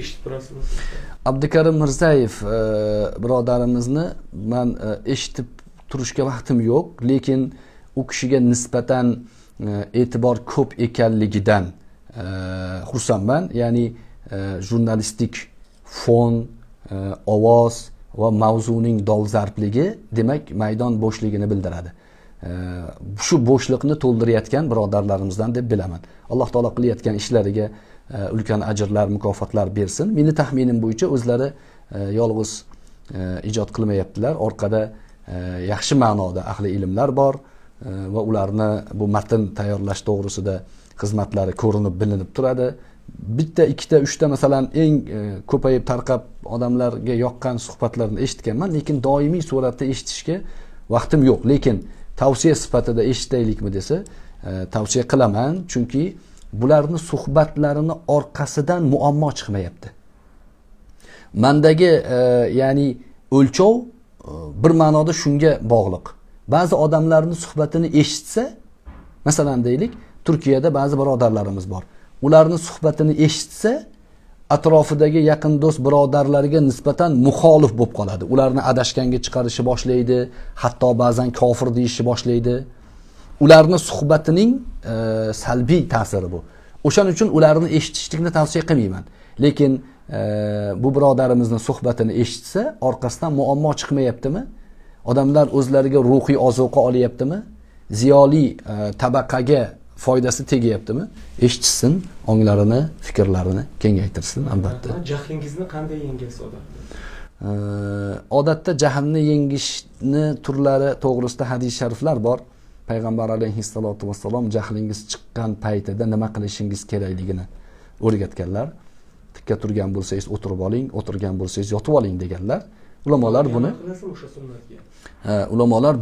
Eshitib turasizmi? Abdukarim Mirzayev birodarimizni men eshitib turishga vaqtim yo'q, lekin u kishiga nisbatan e'tibor ko'p ekanligidan xursandman. Ya'ni jurnalistik fon, ovoz va mavzuning dolzarbligi, demak, maydon bo'shligini bildiradi. Shu bo'shliqni to'ldirayotgan birodarlarimizdan deb bilaman. Alloh taolo qilayotgan ishlariga ulkan ajrlar, mukofotlar bersin. Meni taxminim bo'yicha o'zlari yolg'iz ijod qilmayaptilar. Orqada yaxshi ma'noda ahli ilmlar bor va ularni bu matn tayyorlash to'g'risida xizmatlari ko'rinib, bilinib turadi. Bitta, ikkita, uchta masalan eng ko'payib tarqab odamlarga yoqqan suhbatlarni eshitganman, lekin doimiy suratda eshitishga vaqtim yo'q. Lekin tavsiya sifatida eshitaylikmi desa, tavsiya qilaman, chunki bularni suhbatlarini orqasidan muammo chiqmayapti. Mendagi ya'ni o'lchov bir ma'noda shunga bog'liq. Ba'zi odamlarning suhbatini eshitsa, masalan deylik, Turkiyada ba'zi birodarlarimiz bor. Ularning suhbatini eshitsa, atrofidagi yaqin do'st birodarlarga nisbatan muxolif bo'lib qoladi. Ularni adashganga chiqarishi boshlaydi, hatto ba'zan kofir deyishi boshlaydi. Ularning suhbatining salbiy ta'siri bu. O'shaning uchun ularni eshitishlikni tavsiya qilmayman. Lekin bu birodarimizning suhbatini eshitsa, orqasidan muammo chiqmayaptimi? Odamlar o'zlariga ruhiy ozuqa olyaptimi? Ziyoli tabaqaga foydasi tegyaptimi? Eshitsin, onglarini, fikrlarini kengaytirsin albatta. Jahlingizni qanday yengasiz odatda? Odatda jahilni yengishni turlari to'g'risida hadis shariflar bor. Payg'ambar alayhissalotu vassalom jahlingiz chiqqan paytida nima qilishingiz kerakligini o'rgatganlar. Tikka turgan bo'lsangiz o'tirib oling, o'tirgan bo'lsangiz yotib oling deganlar. Ulamolar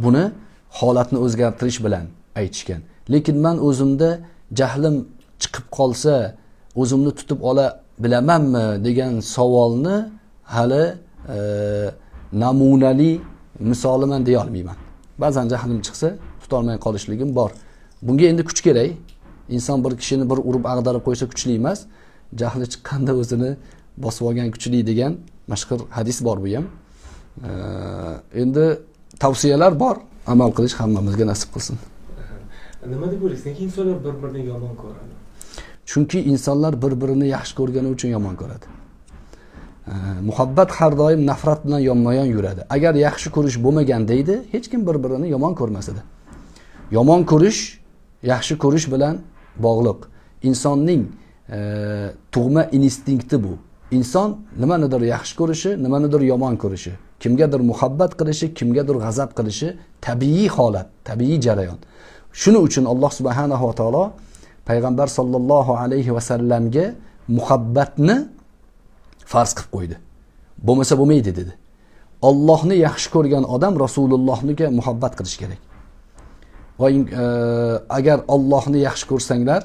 buni holatni o'zgartirish bilan aytishgan. Lekin men o'zimda jahlim chiqib qolsa, o'zimni tutib ola bilamanmi degan savolni hali namunali misoliman deya olmayman. Ba'zan jahlim chiqsa, tutolmay qolishligim bor. Bunga endi kuch kerak. Inson bir kishini bir urib ag'darib qo'ysa kuchli emas, jahli chiqqanda o'zini bosib olgan kuchli degan mashhur hadis bor bu ham. Endi tavsiyalar bor, amal qilish hammamizga nasib qilsin. Nima deb o'ylaysiz? Nega insonlar bir-birini yomon ko'radi? Chunki insonlar bir-birini yaxshi ko'rgani uchun yomon ko'radi. Muhabbat har doim nafrat bilan yonma-yon yuradi. Agar yaxshi ko'rish bo'lmaganda edi, hech kim bir-birini yomon ko'rmas edi. Yomon ko'rish yaxshi ko'rish bilan bog'liq. Insonning tug'ma instinkti bu. Inson nimanidir yaxshi ko'rishi, nimanidir yomon ko'rishi, kimgadir muhabbat qilishi, kimgadir g'azab qilishi tabiiy holat, tabiiy jarayon. Shuning uchun Alloh subhanahu va taolo payg'ambar sollallohu alayhi va sallamga muhabbatni farz qilib qo'ydi. Bo'lmasa bo'lmaydi dedi. Allohni yaxshi ko'rgan odam Rasulullohga muhabbat qilish kerak. Va agar Allohni yaxshi ko'rsanglar,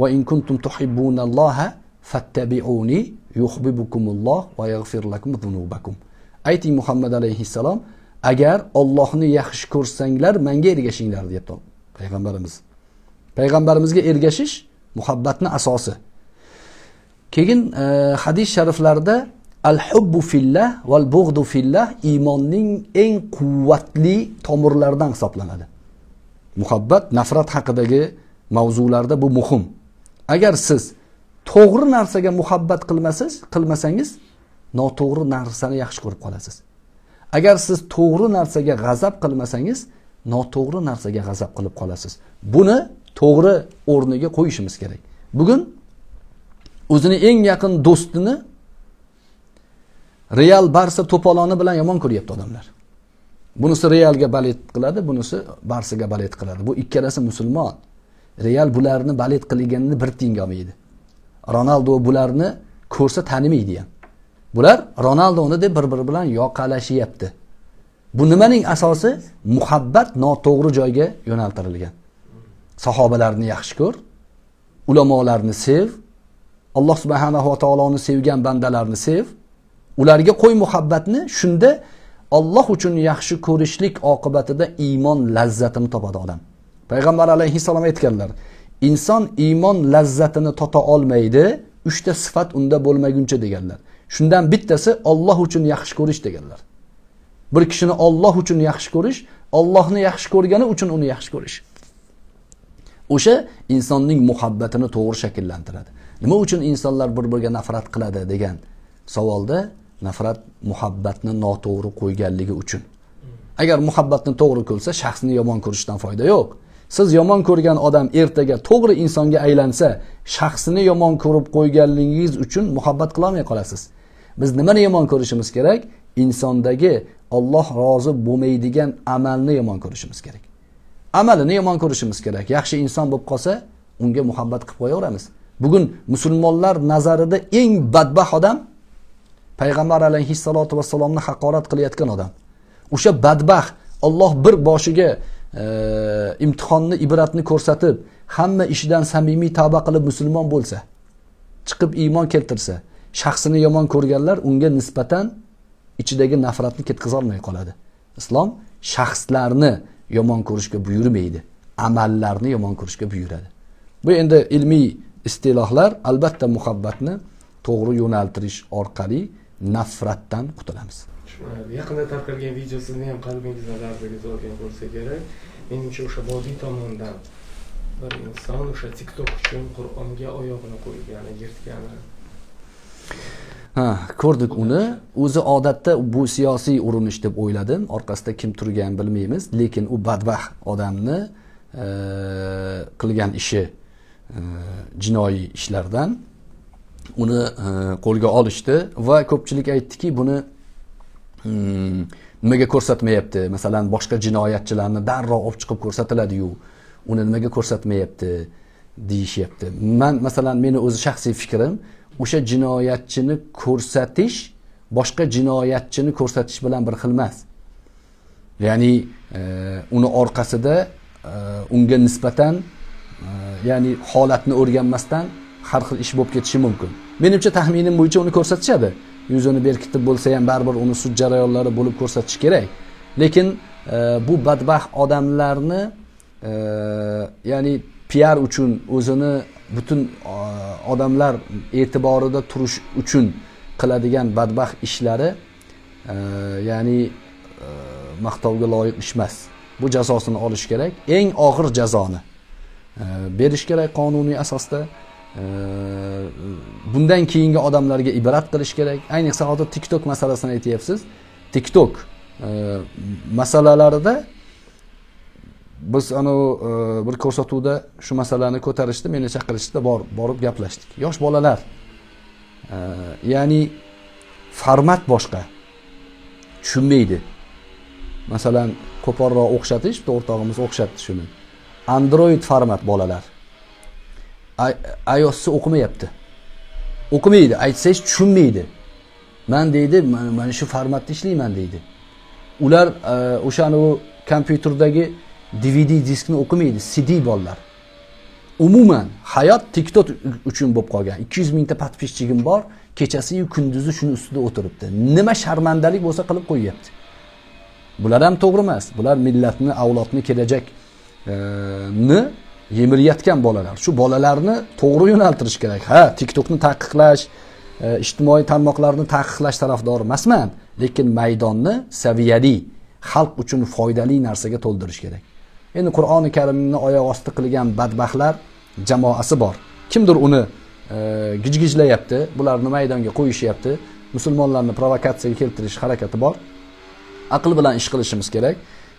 va in kuntum tuhibbunalloha fattabi'uni yuhibbukumulloh va yaghfir lakum dhunubakum. Ayting Muhammad alayhi salom, agar Allohni yaxshi ko'rsanglar, menga ergashinglar deyapti payg'ambarimiz. Payg'ambarimizga ergashish muhabbatning asosi. Keyin hadis shariflarda al-hubbu fillah val bughdu fillah iymonning eng quvvatli tomirlaridan hisoblanadi. Muhabbat, nafrat haqidagi mavzularda bu muhim. Agar siz to'g'ri narsaga muhabbat qilmasangiz, noto'g'ri narsani yaxshi ko'rib qolasiz. Agar siz to'g'ri narsaga g'azab qilmasangiz, noto'g'ri narsaga g'azab qilib qolasiz. Buni to'g'ri o'rniga qo'yishimiz kerak. Bugun o'zini eng yaqin do'stini Real Barsa to'poloni bilan yomon ko'ryapti odamlar. Bunisi Realga balet qiladi, bunisi Barsaga balet qiladi. Bu ikkalasi musulmon. Real bularni balet qilganini bir tinga olmaydi. Ronaldo bularni ko'rsa tanimaydi ham. Bular Ronaldoni deb bir-biri bilan yoqalashyapti. Bu nimaning asosi? Muhabbat noto'g'ri joyga yo'naltirilgan. Sahobalarni yaxshi ko'r, ulamolarni sev, Alloh subhanahu va taoloni sevgan bandalarni sev. Ularga qo'y muhabbatni, shunda Alloh uchun yaxshi ko'rishlik oqibatida iymon lazzatini topadi odam. Payg'ambar alayhissalom aytganlar, inson iymon lazzatini tota olmaydi, 3 ta sifat unda bo'lmaguncha deganlar. Shundan bittasi Alloh uchun yaxshi ko'rish deganlar. Bir kishini Alloh uchun yaxshi ko'rish, Allohni yaxshi ko'rgani uchun uni yaxshi ko'rish. O'sha insonning muhabbatini to'g'ri shakllantiradi. Nima uchun insonlar bir-biriga nafrat qiladi degan savolda nafrat muhabbatni noto'g'ri qo'yganligi uchun. Agar muhabbatni to'g'ri ko'lsa, shaxsni yomon ko'rishdan foyda yo'q. Siz yomon ko'rgan odam ertaga to'g'ri insonga aylansa, shaxsini yomon ko'rib qo'yganligingiz uchun muhabbat qila olmay qolasiz. Biz nimani yomon ko'rishimiz kerak? Insondagi Alloh rozi bo'lmaydigan amalni yomon ko'rishimiz kerak. Amalini yomon ko'rishimiz kerak. Yaxshi inson bo'lib qolsa, unga muhabbat qilib qo'yaveramiz. Bugun musulmonlar nazarida eng badbaxt odam Payg'ambar alayhissalatu vassalomni haqorat qilayotgan odam. O'sha badbaxt Alloh bir boshiga imtihonni, ibratni ko'rsatib, hamma ishidan samimiy tavba qilib musulmon bo'lsa, chiqib iymon keltirsa, shaxsini yomon ko'rganlar unga nisbatan ichidagi nafratni ketkaza olmay qoladi. Islom shaxslarni yomon ko'rishga buyurmaydi, amallarni yomon ko'rishga buyuradi. Bu endi ilmiy istilohlar, albatta muhabbatni to'g'ri yo'naltirish orqali nafratdan qutulamiz. Yaqinda tarqalgan video sizni ham qalbingizda zarbiga olgan bo'lsa kerak. Menimcha o'sha bodiy tomondan bir inson o'sha TikTok uchun Qur'onga oyog'ini qo'ygani, yirtgani. Ha, ko'rdik uni. O'zi odatda bu siyosiy urinish deb o'yladim. Orqasida kim turgan bilmaymiz, lekin u badbaxt odamni qilgan ishi jinoiy ishlardan uni qo'lga olishdi va ko'pchilik aytdiki, buni nimaga ko'rsatmayapti? Masalan, boshqa jinoyatchilarni darrov olib chiqib ko'rsatiladi-yu, uni nimaga ko'rsatmayapti deyishyapti. Masalan, meni o'zi shaxsiy fikrim, o'sha jinoyatchini ko'rsatish boshqa jinoyatchini ko'rsatish bilan bir xil emas. Ya'ni uni orqasida unga nisbatan ya'ni holatni o'rganmasdan har xil ish bo'lib ketishi mumkin. Menimcha taxminim bo'yicha uni ko'rsatishadi. Yuzini berkitib bo'lsa ham baribir uni sud jarayonlari bo'lib ko'rsatish kerak. Lekin bu badbaxt odamlarni ya'ni PR uchun, o'zini butun odamlar e'tiborida turish uchun qiladigan badbaxt ishlari ya'ni maqtovga loyiq ish emas. Bu jazosini olish kerak. Eng og'ir jazoni berish kerak qonuniy asosda. Bundan keyingi odamlarga ibrat qilish kerak. Ayniqsa hozir TikTok masalasini aytyapsiz. TikTok masalalarida biz bir ko'rsatuvda shu masalani ko'tarishdi, meni chaqirishdi, borib gaplashdik. Yosh bolalar ya'ni format boshqa tushunmaydi. Masalan, ko'proq o'xshatish, bitta o'rtog'imiz o'xshatdi shuni. Android format bolalar iOS'ni o'qimayapti. O'qimaydi, aytsangiz tushunmaydi. Men deydi, mana shu formatda ishlayman deydi. Ular o'shani kompyuterdagi DVD diskni o'qimaydi, CD bolalar. Umuman hayot TikTok uchun bo'lib qolgan. 200 mingta podpishchigim bor, kechasi-yu kunduzi shuni ustida o'tiribdi. Nima sharmandalik bo'lsa qilib qo'yapti. Bular ham to'g'ri emas. Bular millatni, avlodni, kelajakni yemirayotgan bolalar. Shu bolalarni to'g'ri yo'naltirish kerak. Ha, TikTokni taqiqlash, ijtimoiy tarmoqlarni taqiqlash tarafdori emasman, lekin maydonni saviyali, xalq uchun foydali narsaga to'ldirish kerak. Endi Qur'oni Karimni oyoq osti qilgan badbaxtlar jamoasi bor. Kimdir uni gijgijlayapti, bularni maydonga qo'yishyapti. musulmonlarni provokatsiyaga keltirish harakati bor. Aql bilan ish qilishimiz kerak.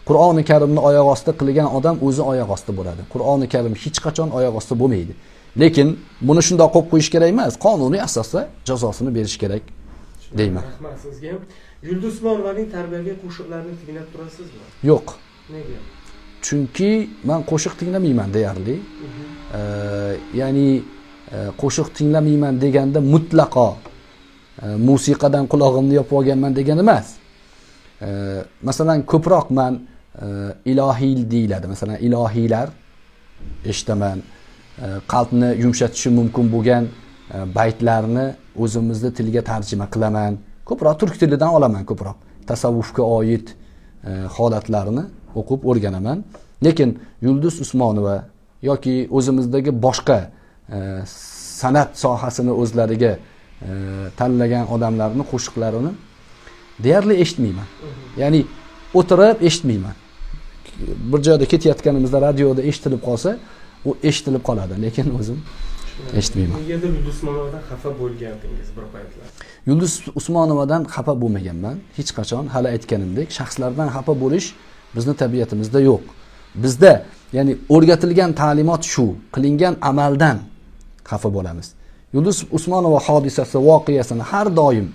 Qur'oni Karimni oyoq osti qilgan odam o'zi oyoq osti bo'ladi. Qur'oni Karim hech qachon oyoq osti bo'lmaydi. Lekin buni shunday qo'yib qo'yish kerak emas, qonuniy asosda jazosini berish kerak deyman. Rahmat sizga. Yulduz Usmonovaning tarbiyaga qo'shiqlarini tinglab turasizmi? Yo'q. Nega? Chunki men qo'shiq tinglamayman deyarli. Ya'ni qo'shiq tinglamayman deganda mutlaqo musiqadan quloqimni yopib olganman degan emas. Masalan ko'proq men ilohiy deyiladi. Masalan ilohiylar eshitaman. Qalbni yumshatishi mumkin bo'lgan baytlarni o'zimizda tilga tarjima qilaman. Ko'proq turk tilidan olaman ko'proq. Tasavvufga oid holatlarni o'qib o'rganaman. Lekin Yulduz Usmonova yoki o'zimizdagi boshqa san'at sohasini o'zlariga tanlagan odamlarning qo'shiqlarini deyarli eshitmayman. Ya'ni o'tirib eshitmayman. Bir joyda ketayotganimizda radioda eshitilib qolsa, u eshitilib qoladi, lekin o'zim eshitmayman. Nega Yulduz Usmonovadan xafa bo'lgandingiz bir paytlar? Yulduz Usmonovadan xafa bo'lmaganman hech qachon. Hali aytganimdek, shaxslardan xafa bo'lish bizning tabiatimizda yo'q. Bizda, ya'ni o'rgatilgan ta'limot shu, qilingan amaldan xafa bo'lamiz. Yulduz Usmonova hodisasi, voqeasini har doim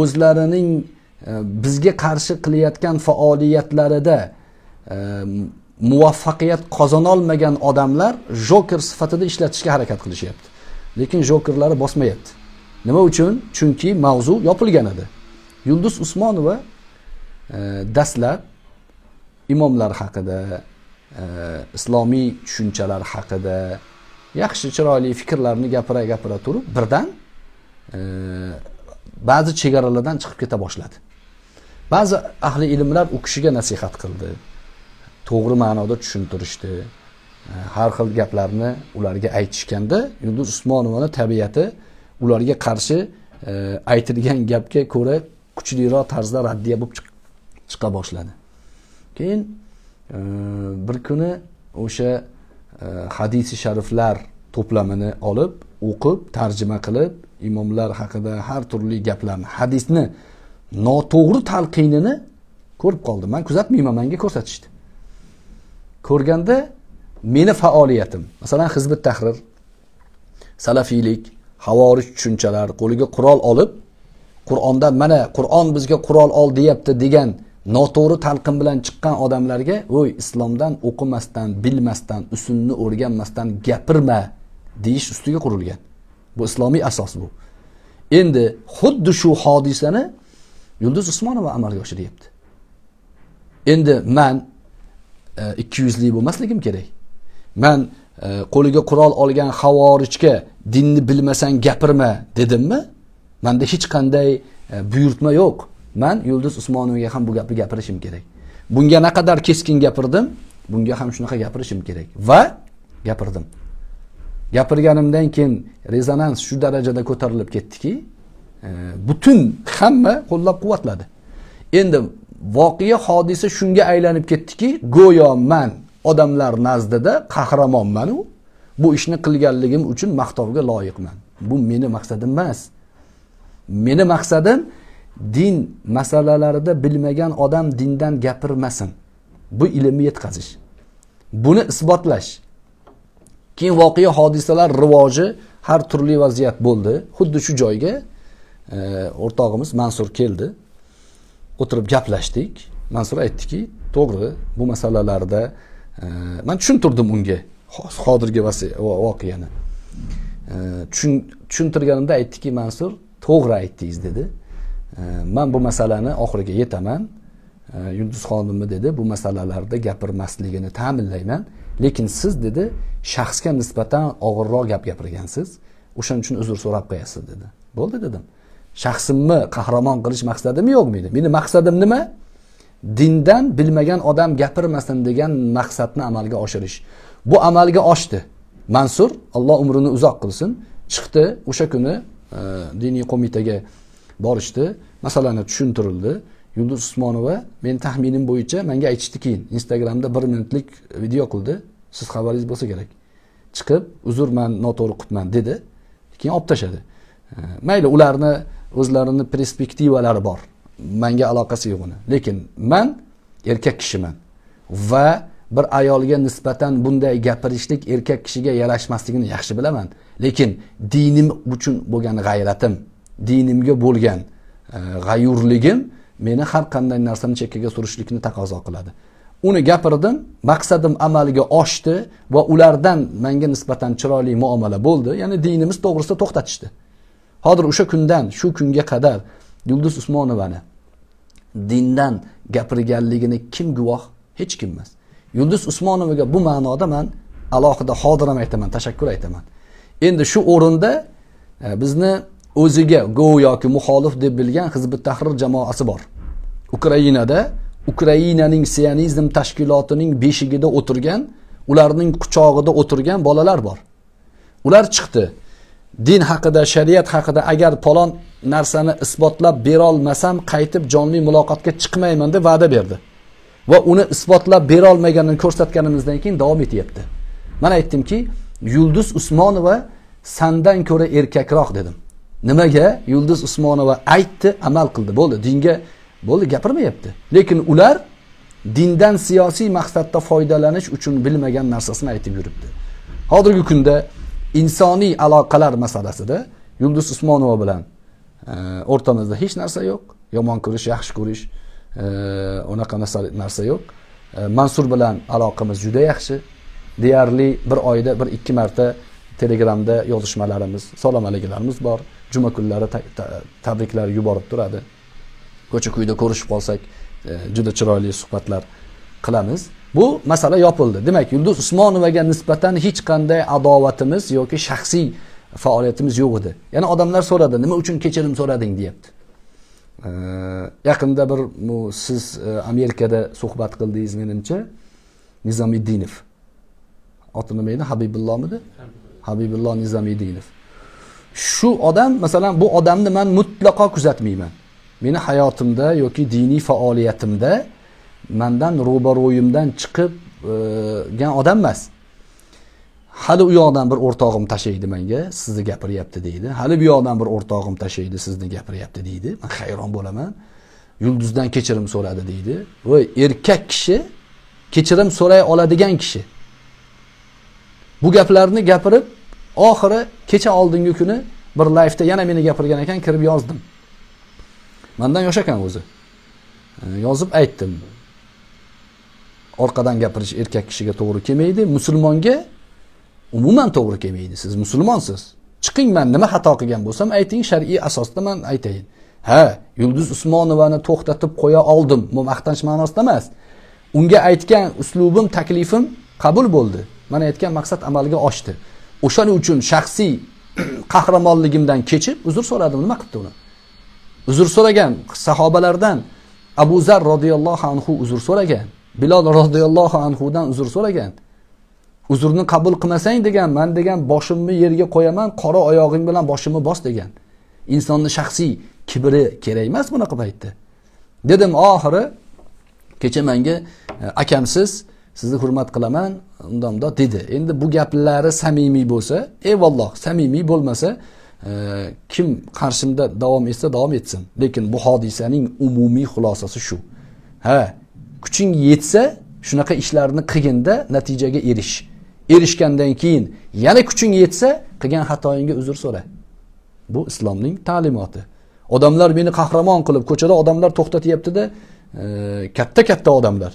o'zlarining bizga qarshi qilayotgan faoliyatlarida muvaffaqiyat qozonolmagan odamlar joker sifatida ishlatishga harakat qilishyapti. Lekin jokerlari bosmayapti. Nima uchun? Chunki mavzu yopilgan edi. Yulduz Usmonova dastlab imomlar haqida, islomiy tushunchalar haqida yaxshi chiroyli fikrlarni gapira turib birdan ba'zi chegaralardan chiqib keta boshladi. Ba'zi ahli ilmlar u kishiga nasihat qildi. To'g'ri ma'noda tushuntirishdi. Har xil gaplarni ularga aytishganda Yulduz Usmonovaning tabiati ularga qarshi aytilgan gapga ko'ra kuchliroq tarzda raddiya bo'lib chiqa boshladi. Keyin bir kuni o'sha hadisi shariflar to'plamini olib, o'qib, tarjima qilib, imomlar haqida har turli gaplarni, hadisni noto'g'ri talqinini ko'rib qoldim. Men kuzatmayman, menga ko'rsatishdi. Ko'rganda meni faoliyatim, masalan Hizbut Tahrir, salafiylik, havorij tushunchalar, qo'liga qurol olib, Qur'ondan mana Qur'on bizga qurol ol deyapti degan noto'g'ri talqin bilan chiqqan odamlarga "Voy, islomdan o'qimasdan, bilmasdan, usulni o'rganmasdan gapirma" deyish ustiga qurilgan. Bu islomiy asos bu. Endi xuddi shu hodisani Yulduz Usmonova amalga oshiryapti. Endi men 200lik bo'lmasligim kerak. Men qo'liga qurol olgan havorijga dinni bilmasang gapirma dedimmi? Menda hech qanday buyurtma yo'q. Men Yulduz Usmonovaga ham bu gapni gapirishim kerak. Bunga naqadar keskin gapirdim, bunga ham shunaqa gapirishim kerak va gapirdim. Gapirganimdan keyin rezonans shu darajada ko'tarilib ketdiki, butun hamma qo'llab-quvvatladi. Endi voqea hodisa shunga aylanib ketdiki, go'yo men odamlar nazdida qahramonman, bu ishni qilganligim uchun maqtovga loyiqman. Bu meni maqsadim emas. Meni maqsadim din masalalarida bilmagan odam dindan gapirmasin. Bu ilmni yetkazish. Buni isbotlash. Keyin voqea hodisalar rivoji har turli vaziyat bo'ldi. Xuddi shu joyga o'rtog'imiz Mansur keldi. O'tirib gaplashdik. Mansur aytdiki, to'g'ri, bu masalalarda men tushuntirdim unga hozirgi voqeani. Tushuntirganimda aytdiki, Mansur, to'g'ri aytdingiz dedi. Men bu masalani oxiriga yetaman. Yulduz xonimni dedi, bu masalalarda gapirmasligini ta'minlayman, lekin siz dedi, shaxsga nisbatan og'irroq gap gapirgansiz. O'shaning uchun uzr so'rab qo'yasiz dedi. Bo'ldi dedim. Shaxsimni qahramon qilish maqsadim yo'q meni. Meni maqsadim nima? Dindan bilmagan odam gapirmasin degan maqsadni amalga oshirish. Bu amalga oshdi. Mansur, Alloh umrini uzoq qilsin, chiqdi. O'sha kuni diniy qo'mitaga borishdi. Masalani tushuntirildi. Yulduz Usmonova, men taxminim bo'yicha menga aytishdi keyin, Instagramda 1 minutlik video qildi. Siz xabaringiz bo'lsa kerak. Chiqib, "Uzr, men noto'g'ri qutman" dedi. Keyin olib tashadi. Mayli, ularni o'zlarini perspektivalari bor. Menga aloqasi yo'q uni. Lekin men erkak kishiman va bir ayolga nisbatan bunday gapirishlik erkak kishiga yarashmasligini yaxshi bilaman. Lekin dinim uchun bo'lgan g'ayratim, dinimga bo'lgan g'ayurligim meni har qanday narsani chekkaga surishlikni taqozo qiladi. Uni gapirdim, maqsadim amalga oshdi va ulardan menga nisbatan chiroyli muomala bo'ldi. Ya'ni dinimiz to'g'risida to'xtatishdi. Hozir o'sha kundan shu kunga qadar Yulduz Usmonovani dindan gapirganligini kim guvoh? Hech kim emas. Yulduz Usmonovaga bu ma'noda men alohida hozir ham aytaman, tashakkur aytaman. Endi shu o'rinda bizni o'ziga go'yoki muxolif deb bilgan Hizb ut-Tahrir jamoasi bor. Ukrainada Ukrainaning sionizm tashkilotining beshigida o'tirgan, ularning quchog'ida o'tirgan bolalar bor. Ular chiqdi. Din haqida, shariat haqida agar palon narsani isbotlab bera olmasam, qaytib jonli muloqotga chiqmayman deb va'da berdi. Va uni isbotlab bera olmaganini ko'rsatganimizdan keyin davom etyapti. Men aytdimki, Yulduz Usmonova sandan ko'ra erkakroq dedim. Nimaga? Yulduz Usmonova aytdi, amal qildi, bo'ldi, dinga bo'ldi, gapirmayapti. Lekin ular dindan siyosiy maqsadda foydalanish uchun bilmagan narsasini aytib yuribdi. Hozirgi kunda insoniy aloqalar masalasida Yulduz Usmonova bilan o'rtamizda hech narsa yo'q. Yomon ko'rish, yaxshi ko'rish, unaqa narsa yo'q. Mansur bilan aloqamiz juda yaxshi. Deyarli bir oyda 1-2 marta Telegramda yozishmalarimiz, salom alaykumlarimiz bor. Juma kunlari tabriklar yuborib turadi. Ko'cha-ko'yda ko'rishib qolsak, juda chiroyli suhbatlar qilamiz. Bu masala yopildi. Demak, Yulduz Usmonovaga nisbatan hech qanday adovatimiz yoki shaxsiy faoliyatimiz yo'q edi. Ya'ni odamlar so'radi, nima uchun kechirim so'rading deyapti. Yaqinda bir siz Amerikada suhbat qildingiz menimcha, Nizomiddinov. Oti nima edi? Habibullohmidi? Habibulloh Nizomiddinov. Shu odam, masalan, bu odamni men mutlaqo kuzatmayman. Meni hayotimda yoki diniy faoliyatimda mendan ro'baro'yimdan chiqib gan odam emas. Hali u yoqdan bir o'rtog'im tashaydi menga, sizni gapiryapti deydi. Hali bu yoqdan bir o'rtog'im tashaydi, sizni gapiryapti deydi. Men hayron bo'laman. Yulduzdan kechirim so'radi deydi. Voy, erkak kishi kechirim so'ray oladigan kishi. Bu gaplarni gapirib, oxiri kecha oldingi kuni bir live da yana meni gapirgan ekan, kirib yozdim. Mendan yosh ekan o'zi. Yozib aytdim. Orqadan gapirish erkak kishiga to'g'ri kelmaydi, musulmonga umuman to'g'ri kelmaydi. Siz musulmonsiz. Chiqing, men nima xato qilgan bo'lsam ayting, shar'iy asosda men aytayin. Ha, Yulduz Usmonovani to'xtatib qo'ya oldim, bu maqtanch ma'nosida emas. Unga aytgan uslubim, taklifim qabul bo'ldi. Men aytgan maqsad amalga oshdi. O'shaning uchun shaxsiy qahramonligimdan kechib uzr so'radim, nima qildi uni? Uzr so'ragan sahobalardan Abu Zar radhiyallohu anhu uzr so'ragan, Bilol radhiyallohu anhudan uzr so'ragan. Uzrni qabul qilmasang degan, men degan boshimni yerga qo'yaman, qora oyog'ing bilan boshimni bos degan. Insonning shaxsiy kibri kerak emas bunaqa paytda. Dedim oxiri kecha menga akamsiz, sizni hurmat qilaman, undomda dedi. Endi bu gaplari samimiy bo'lsa, eyvalloh, samimiy bo'lmasa kim qarshimda davom etsa davom etsin. Lekin bu hodisaning umumiy xulosasi shu. Ha, kuching yetsa shunaqa ishlarni qilganda natijaga erish. Erishgandan keyin yana kuching yetsa qilgan xatoingga uzr so'ra. Bu islomning ta'limoti. Odamlar meni qahramon qilib ko'chada odamlar to'xtatyapti-da, katta-katta odamlar.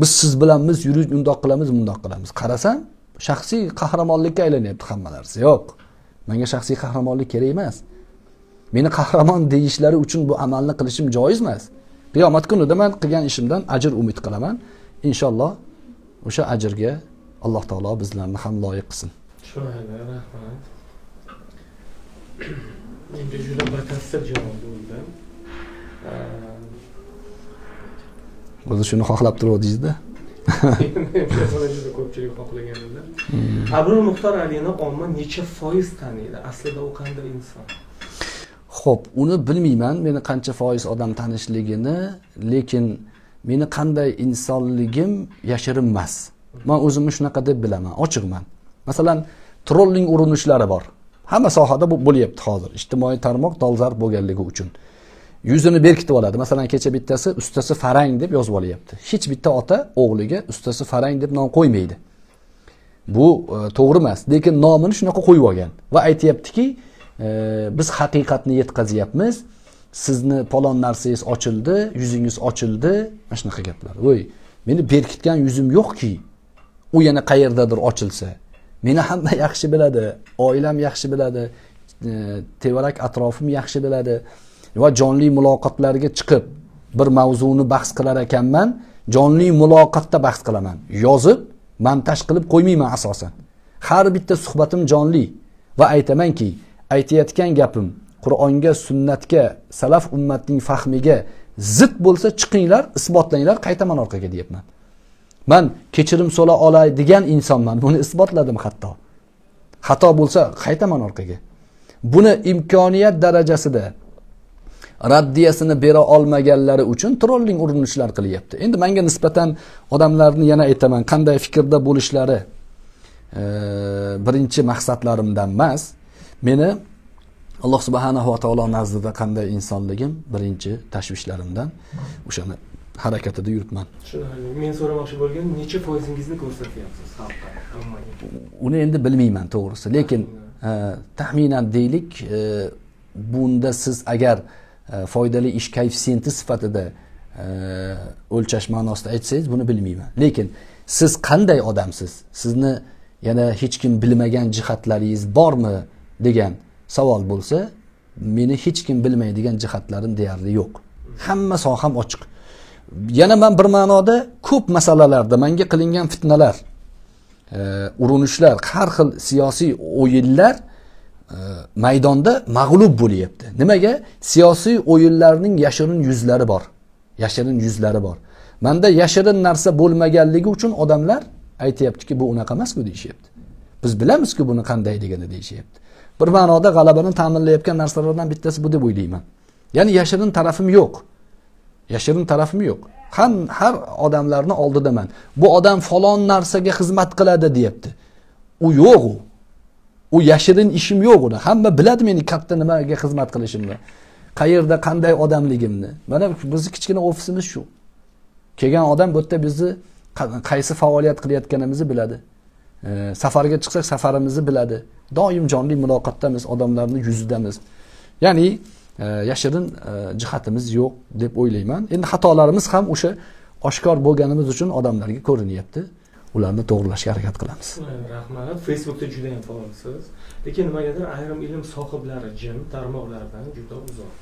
Biz siz bilanmiz, yurib undoq qilamiz, bundoq qilamiz. Qarasam, shaxsiy qahramonlikka aylanyapti hamma narsa. Yo'q. Menga shaxsiy qahramonlik kerak emas. Meni qahramon deyishlari uchun bu amalni qilishim joiz emas. Qiyomat kunida men qilgan ishimdan ajr umid qilaman. Inshaalloh o'sha ajrga Alloh taolo bizlarni ham loyiq qilsin. Shukronlar, rahmat. Endi juda batafsil javob bo'ldim. O'zi shuni xohlab turuvdingiz-da. Ko'pchilik xohlaganida. Abror Muxtor Alini omma necha foiz taniydi? Aslida u qanday inson? Xo'p, uni bilmayman, meni qancha foiz odam tanishligini, lekin meni qanday insonligim yashirin emas. Men o'zimni shunaqa deb bilaman, ochiqman. Masalan, trolling urinishlari bor. Hamma sohada bu bo'lyapti hozir. İjtimoiy tarmoq dolzarb bo'lganligi uchun yüzünü berkitib oladi. Masalan, kecha bittasi ustasi farang deb yozib olyapti. Hech bitta ota o'g'liga ustasi farang deb nom qo'ymaydi. Bu to'g'ri emas, lekin nomini shunaqa qo'yib olgan va aytayaptiki, biz haqiqatni yetkazyapmiz. Sizni palon narsangiz ochildi, yuzingiz ochildi, mana shunaqa gaplar. Voy, meni berkitgan yuzim yo'qki, u yana qayerdadir ochilsa. Meni hamma yaxshi biladi, oilam yaxshi biladi, tevarak atrofim yaxshi biladi va jonli muloqotlarga chiqib bir mavzuni bahs qilar ekanman, jonli muloqotda bahs qilaman. Yozib, montaj qilib qo'ymayman asosan. Har bitta suhbatim jonli va aytamanki, aytayotgan gapim Qur'onga, sunnatga, salaf ummatining fahmiga zid bo'lsa chiqinglar, isbotlanglar, qaytaman orqaga deyapman. Men kechirim so'la oladigan insonman, buni isbotladim hatto. Xato bo'lsa qaytaman orqaga. Buni imkoniyat darajasida raddiyasini bera olmaganlari uchun trolling urinishlar qilyapti. Endi menga nisbatan odamlarni yana aytaman, qanday fikrda bo'lishlari birinchi maqsadlarimdan emas. Meni Alloh subhanahu va taolo nazdida qanday insonligim birinchi tashvishlarimdan o'shani harakatida yuribman. Men so'ramoqchi bo'lgan, necha foizingizni ko'rsatyapsiz xalqqa? Uni endi bilmayman to'g'risi, lekin taxminan deylik, bunda siz agar foydali ish koeffitsiyenti sifatida o'lchash ma'nosida aytsangiz, buni bilmayman. Lekin siz qanday odamsiz? Sizni yana hech kim bilmagan jihatlaringiz bormi degan savol bo'lsa, meni hech kim bilmaydigan jihatlarim deyarli yo'q. Hamma soham ochiq. Yana men bir ma'noda ko'p masalalarda menga qilingan fitnalar, urinishlar, har xil siyosiy o'yinlar maydonda mag'lub bo'lyapti. Nimaga? Siyosiy o'yinlarning yashirin yuzlari bor. Yashirin yuzlari bor. Menda yashirin narsa bo'lmaganligi uchun odamlar aytayaptiki, bu unaqa emas-ku deyishyapti. Biz bilamizku buni qandayligini deyishyapti. Bir ma'noda g'alabani ta'minlayotgan narsalardan bittasi bu deb o'ylayman. Ya'ni yashirin tarafim yo'q. Yashirin tarafim yo'q. Har odamlarning oldidaman. Bu odam falon narsaga xizmat qiladi deyapti. U yo'q u. U yashirin ishim yo'q uni. Hamma biladi meni katta nimaga xizmat qilishimni. Qayerda qanday odamligimni. Mana biz kichkina ofisimiz shu. Kelgan odam bu yerda bizni qaysi faoliyat qilayotganimizni biladi. Safarga chiqsak safarimizni biladi. Doim jonli muloqotdamiz, odamlarning yuzidamiz. Ya'ni yashirin jihatimiz yo'q deb o'ylayman. Endi xatolarimiz ham o'sha oshkor bo'lganimiz uchun odamlarga ko'rinyapti. Ularni to'g'rilashga harakat qilamiz. Rahmat. Facebookda juda ham faolsiz, lekin nimagadir ayrim ilm sohiblari jim tarmoqlardan juda uzoq.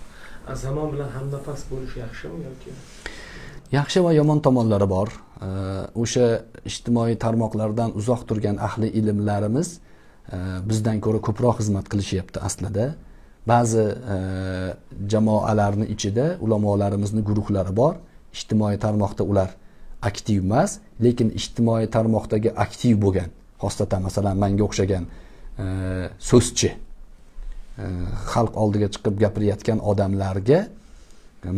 Zamon bilan hamnafas bo'lish yaxshimi yoki? Yaxshi va yomon tomonlari bor. O'sha ijtimoiy tarmoqlardan uzoq turgan ahli ilmlarimiz bizdan ko'ra ko'proq xizmat qilishyapti aslida. Ba'zi jamoalarni ichida ulamolarimizni guruhlari bor. Ijtimoiy tarmoqda ular aktiv emas, lekin ijtimoiy tarmoqdagi aktiv bo'lgan, xosatan masalan menga o'xshagan so'zchi, xalq oldiga chiqib gapirayotgan odamlarga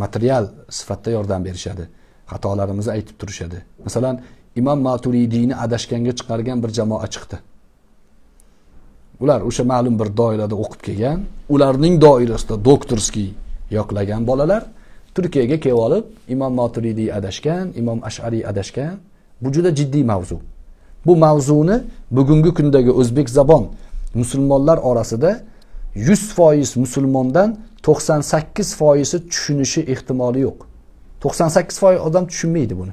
material sifatida yordam berishadi. Xatolarimizni aytib turishadi. Masalan, Imom Maturidiyni adashganga chiqargan bir jamoa chiqdi. Ular o'sha ma'lum bir doirada o'qib kelgan, ularning doirasida doktorskiy yoqlagan bolalar Turkiyaga kelib olib, Imom Maturidiy adashgan, Imom Ash'ariy adashgan. Bu juda jiddiy mavzu. Bu mavzuni bugungi kundagi o'zbek zabon musulmonlar orasida 100% musulmondan 98%i tushunishi ehtimoli yo'q. 98% odam tushunmaydi buni.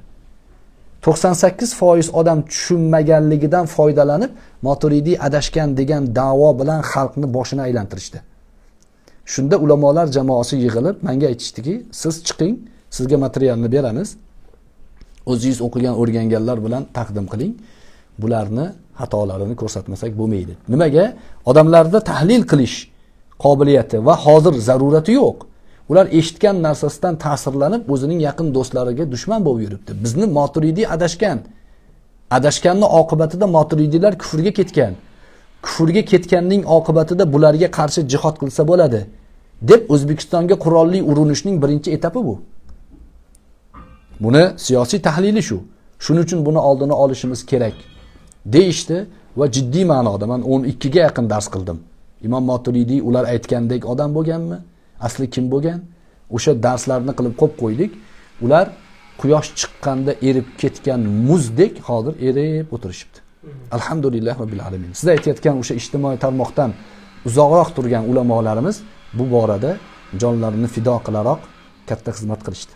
98% odam tushunmaganligidan foydalanib Maturidiy adashgan degan da'vo bilan xalqni boshini aylantirishdi. Shunda ulamolar jamoasi yig'ilib menga aytishdiki, siz chiqing, sizga materialni beramiz. O'zingiz o'qigan, o'rganganlar bilan taqdim qiling. Bularni xatolarini ko'rsatmasak bo'lmaydi. Nimaga? Odamlarda tahlil qilish qobiliyati va hozir zarurati yo'q. Ular eshitgan narsasidan ta'sirlanib o'zining yaqin do'stlariga dushman bo'lib yuribdi. Bizni Maturidiy adashgan. Adashganning oqibatida Maturidiylar kufrga ketgan. Kufrga ketganning oqibatida bularga qarshi jihad qilsa bo'ladi deb O'zbekistonga qurolli urinishning birinchi etapi bu. Buni siyosiy tahlili shu. Shuning uchun buni oldini olishimiz kerak deyishdi va jiddiy ma'noda men 12 ga yaqin dars qildim. İmom Maturidiy ular aytgandek odam bo'lganmi? Asli kim bo'lgan? O'sha darslarni qilib qo'yib qo'ydik. Ular quyosh chiqqanda erib ketgan muzdek hozir erib o'tirishibdi. Alhamdulillah Rabbil alamin. Siz aytayotgan o'sha ijtimoiy tarmoqdan uzoqroq turgan ulamolarimiz bu borada jonlarini fido qilaroq katta xizmat qilishdi.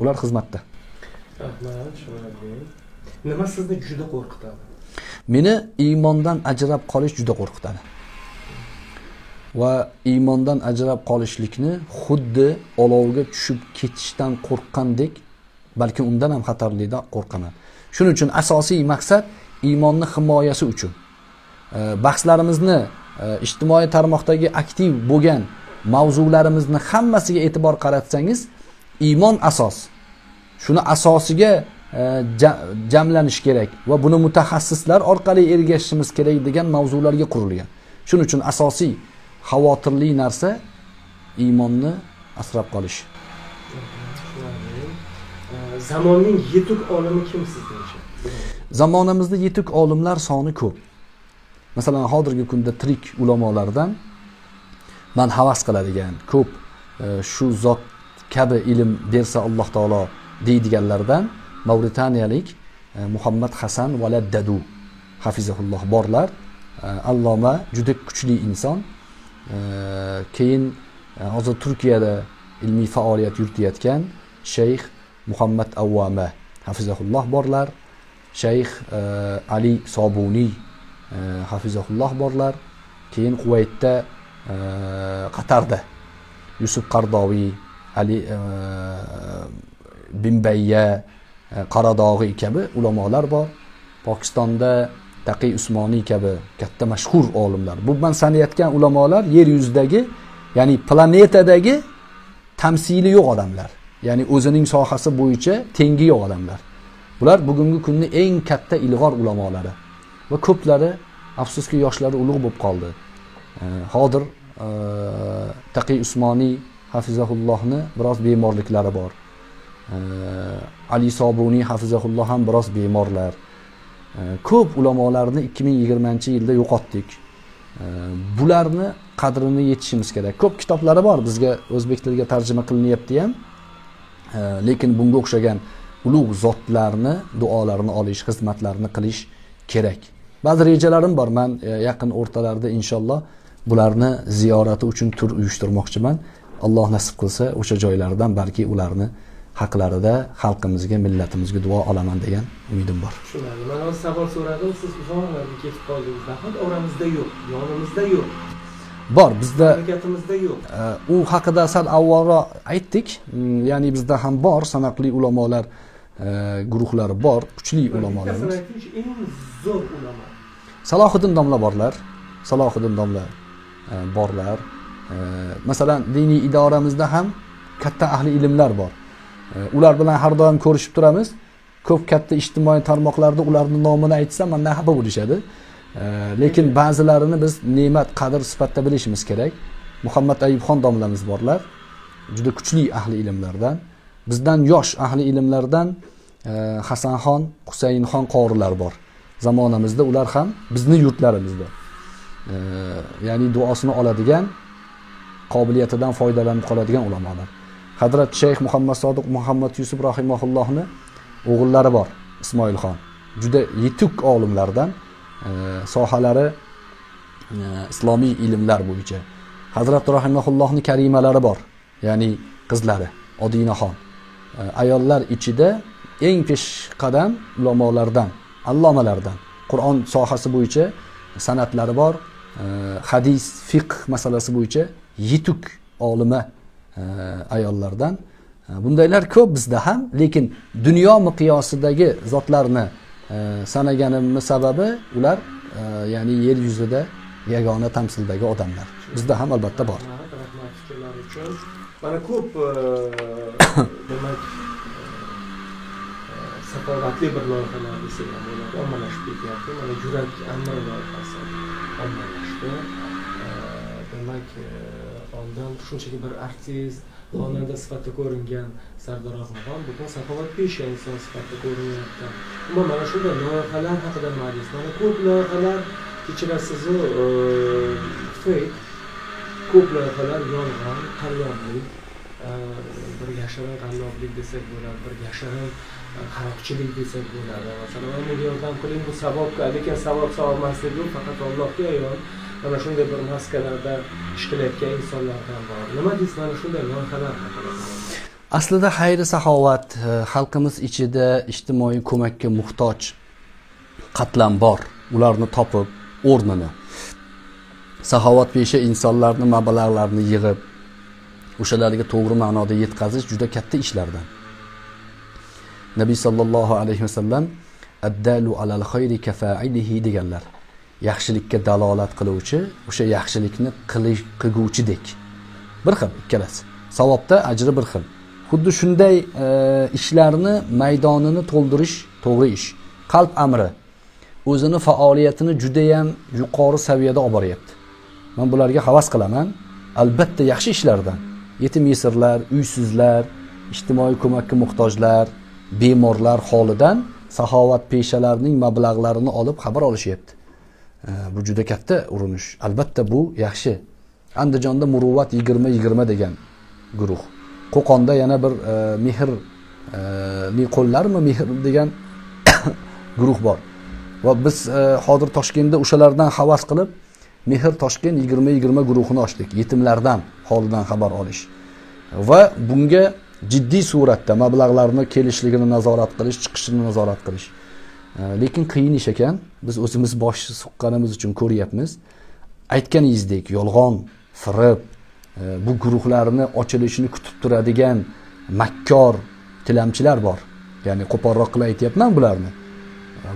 Ular xizmatda. Rahmat, shukr. Nima sizni juda qo'rqitadi? Meni iymondan ajrab qolish juda qo'rqitadi. Va iymondan ajrab qolishlikni xuddi olovga tushib ketishdan qo'rqqandek, balki undan ham xatarlidan qo'rqaman. Shuning uchun asosiy maqsad iymonni himoyasi uchun bahslarimizni ijtimoiy tarmoqdagi aktiv bo'lgan mavzularimizni hammasiga e'tibor qaratsangiz, iymon asos. Shuni asosiga jamlanish kerak va buni mutaxassislar orqali ergashishimiz kerak degan mavzularga qurilgan. Shuning uchun asosiy xavotirli narsa iymonni asrab qolish. Zamonning yetuk olimi kim sizningcha? Zamonimizda yetuk olimlar soni ko'p. Masalan, hozirgi kunda tirik ulamolardan men havas qiladigan ko'p shu zot kabi ilm bersa Alloh taolo deydiganlardan Mavritaniyalik Muhammad Hasan Valaddadu hafizahulloh borlar. Alloma juda kuchli inson. Keyin hozir Turkiyada ilmiy faoliyat yuritayotgan Shayx Muhammad Avvoma hafizahulloh borlar. Shayx Ali Sobuniy hafizahulloh borlar. Keyin Quvaytda, Qatarda Yusuf Qardoviy, Ali Binbayya, Qaradog'i kabi ulamolar bor. Pokistonda Taqiy Usmoniy kabi katta mashhur olimlar. Bu men sanayotgan ulamolar yer yuzidagi, ya'ni planetadagi tamsili yo'q odamlar. Ya'ni o'zining sohasi bo'yicha tengi yo'q odamlar. Bular bugungi kunning eng katta ilg'or ulamolari. Va ko'plari afsuski yoshlari ulug' bo'lib qoldi. Hozir Taqiy Usmoniy hafizahullohni biroz bemorliklari bor. Ali Sobuniy hafizahulloh ham biroz bemorlar. Ko'p ulamolarni 2020-yilda yo'qotdik. Bularni qadrini yetishimiz kerak. Ko'p kitoblari bor, bizga o'zbek tiliga tarjima qilinyapti ham. Lekin bunga o'xshagan ulug' zotlarni duolarini olish, xizmatlarini qilish kerak. Ba'zi rejalarim bor. Men yaqin o'rtalarda inshaalloh bularni ziyorati uchun tur uyushtirmoqchiman. Alloh nasib qilsa o'sha joylardan balki ularni haqlarida xalqimizga, millatimizga duo olaman degan umidim bor. Tushunarli. Men o'z savol so'radim, siz uzoqlarga ketib qoldingiz. Nahot oramizda yo'q, yonimizda yo'q. Bor, bizda mamlakatimizda yo'q. U haqida sal avvalroq aytdik. Ya'ni bizda ham bor sanoqli ulamolar guruhlari bor, kuchli ulamolarimiz. Eng zo'r ulamo. Salohiddin domla borlar. Salohiddin domla borlar. Masalan, diniy idoramizda ham katta ahli ilmlar bor. Ular bilan har doim ko'rishib turamiz. Ko'p katta ijtimoiy tarmoqlarda ularning nomini aytsam, mendan xafa bo'lishadi. Lekin ba'zilarini biz ne'mat, qadr sifatida bilishimiz kerak. Muhammad Ayubxon domlamiz borlar. Juda kuchli ahli ilmlardan. Bizdan yosh ahli ilmlardan Hasanxon, Husaynxon qorilar bor. Zamonamizda ular ham bizning yurtlarimizda. Ya'ni duosini oladigan, qobiliyatidan foydalanib qoladigan ulamolar. Hazrat Shayx Muhammad Sodiq Muhammad Yusuf rahimahullohni o'g'illari bor, Ismoilxon. Juda yetuk olimlardan, sohalari islomiy ilmlar bo'yicha. Hazrat rahimahullohni karimalari bor, ya'ni qizlari Odinaxon. Ayollar ichida eng peshqadam ulamolardan, allomalardan. Qur'on sohasi bo'yicha sanatlari bor, hadis, fiqh masalasi bo'yicha yetuk olima ayollardan. Bundaylar ko'p bizda ham, lekin dunyo miqyosidagi zotlarni sanaganimiz sababi ular ya'ni yer yuzida yagona tamsildagi odamlar. Bizda ham albatta bor. Rahmat fikrlar uchun. Mana ko'p demak safarvatli bir loyihalar desam bo'ladi, ommalashib ketyapti. Mana Yurak Amr loyihasi ommalashdi. Demak ondan shunchaki bir artist, xonanda sifatida ko'ringan Sardor Rahmonxon bugun saxovatpesha inson sifatida ko'rinyapti. Mana shunday loyihalar haqida ma'lumot. Mana ko'p loyihalar içine sizi fey ko'plar kadar yolg'on qalloblik bir yashirin qalloblik desak bo'ladi, bir yashirin qaroqchilik desak bo'ladi. Masalan, men yordam qiling bu savobga, lekin savob savobmasligi faqat Allohga ayon. Mana shunday bir maskalarda ish qilayotgan insonlardan bor. Nima deysiz mana shunday loyihalar haqida? Aslida xayr-saxovat xalqimiz ichida ijtimoiy ko'makka muhtoj qatlam bor. Ularni topib o'rnini saxovatpesha insonlarning mablag'larini yig'ib o'shalarga to'g'ri ma'noda yetkazish juda katta ishlardan. Nabiy sallallohu alayhi vasallam addalu alal khayri kafa'ilihi deganlar. Yaxshilikka dalolat qiluvchi, o'sha yaxshilikni qilguvchidek. Bir xil ikkalasi. Savobda ajri bir xil. Xuddi shunday ishlarni maydonini to'ldirish to'g'ri ish. Qalb amri o'zini faoliyatini juda ham yuqori saviyada olib boryapti. Men bularga havas qilaman. Albatta yaxshi ishlardan. Yetim yesirlar, uysizlar, ijtimoiy ko'makka muhtojlar, bemorlar holidan saxovat peshalarning mablag'larini olib xabar olishyapti. Bu juda katta urinish. Albatta bu yaxshi. Andijonda Muruvvat 20-20 degan guruh. Qo'qonda yana bir mehr liqonlarmi mehr degan guruh bor. Va biz hozir Toshkentda o'shalardan havas qilib Mehr Toshkent 20-20 guruhini ochdik. Yetimlardan holidan xabar olish. Va bunga jiddiy suratda mablag'larni kelishligini nazorat qilish, chiqishini nazorat qilish. Lekin qiyin ish ekan. Biz o'zimiz bosh suqqanimiz uchun ko'ryapmiz. Aytganingizdek, yolg'on, firib bu guruhlarni ochilishini kutib turadigan makkor tilamchilar bor. Ya'ni qo'porroq qilib aytayapman bularni.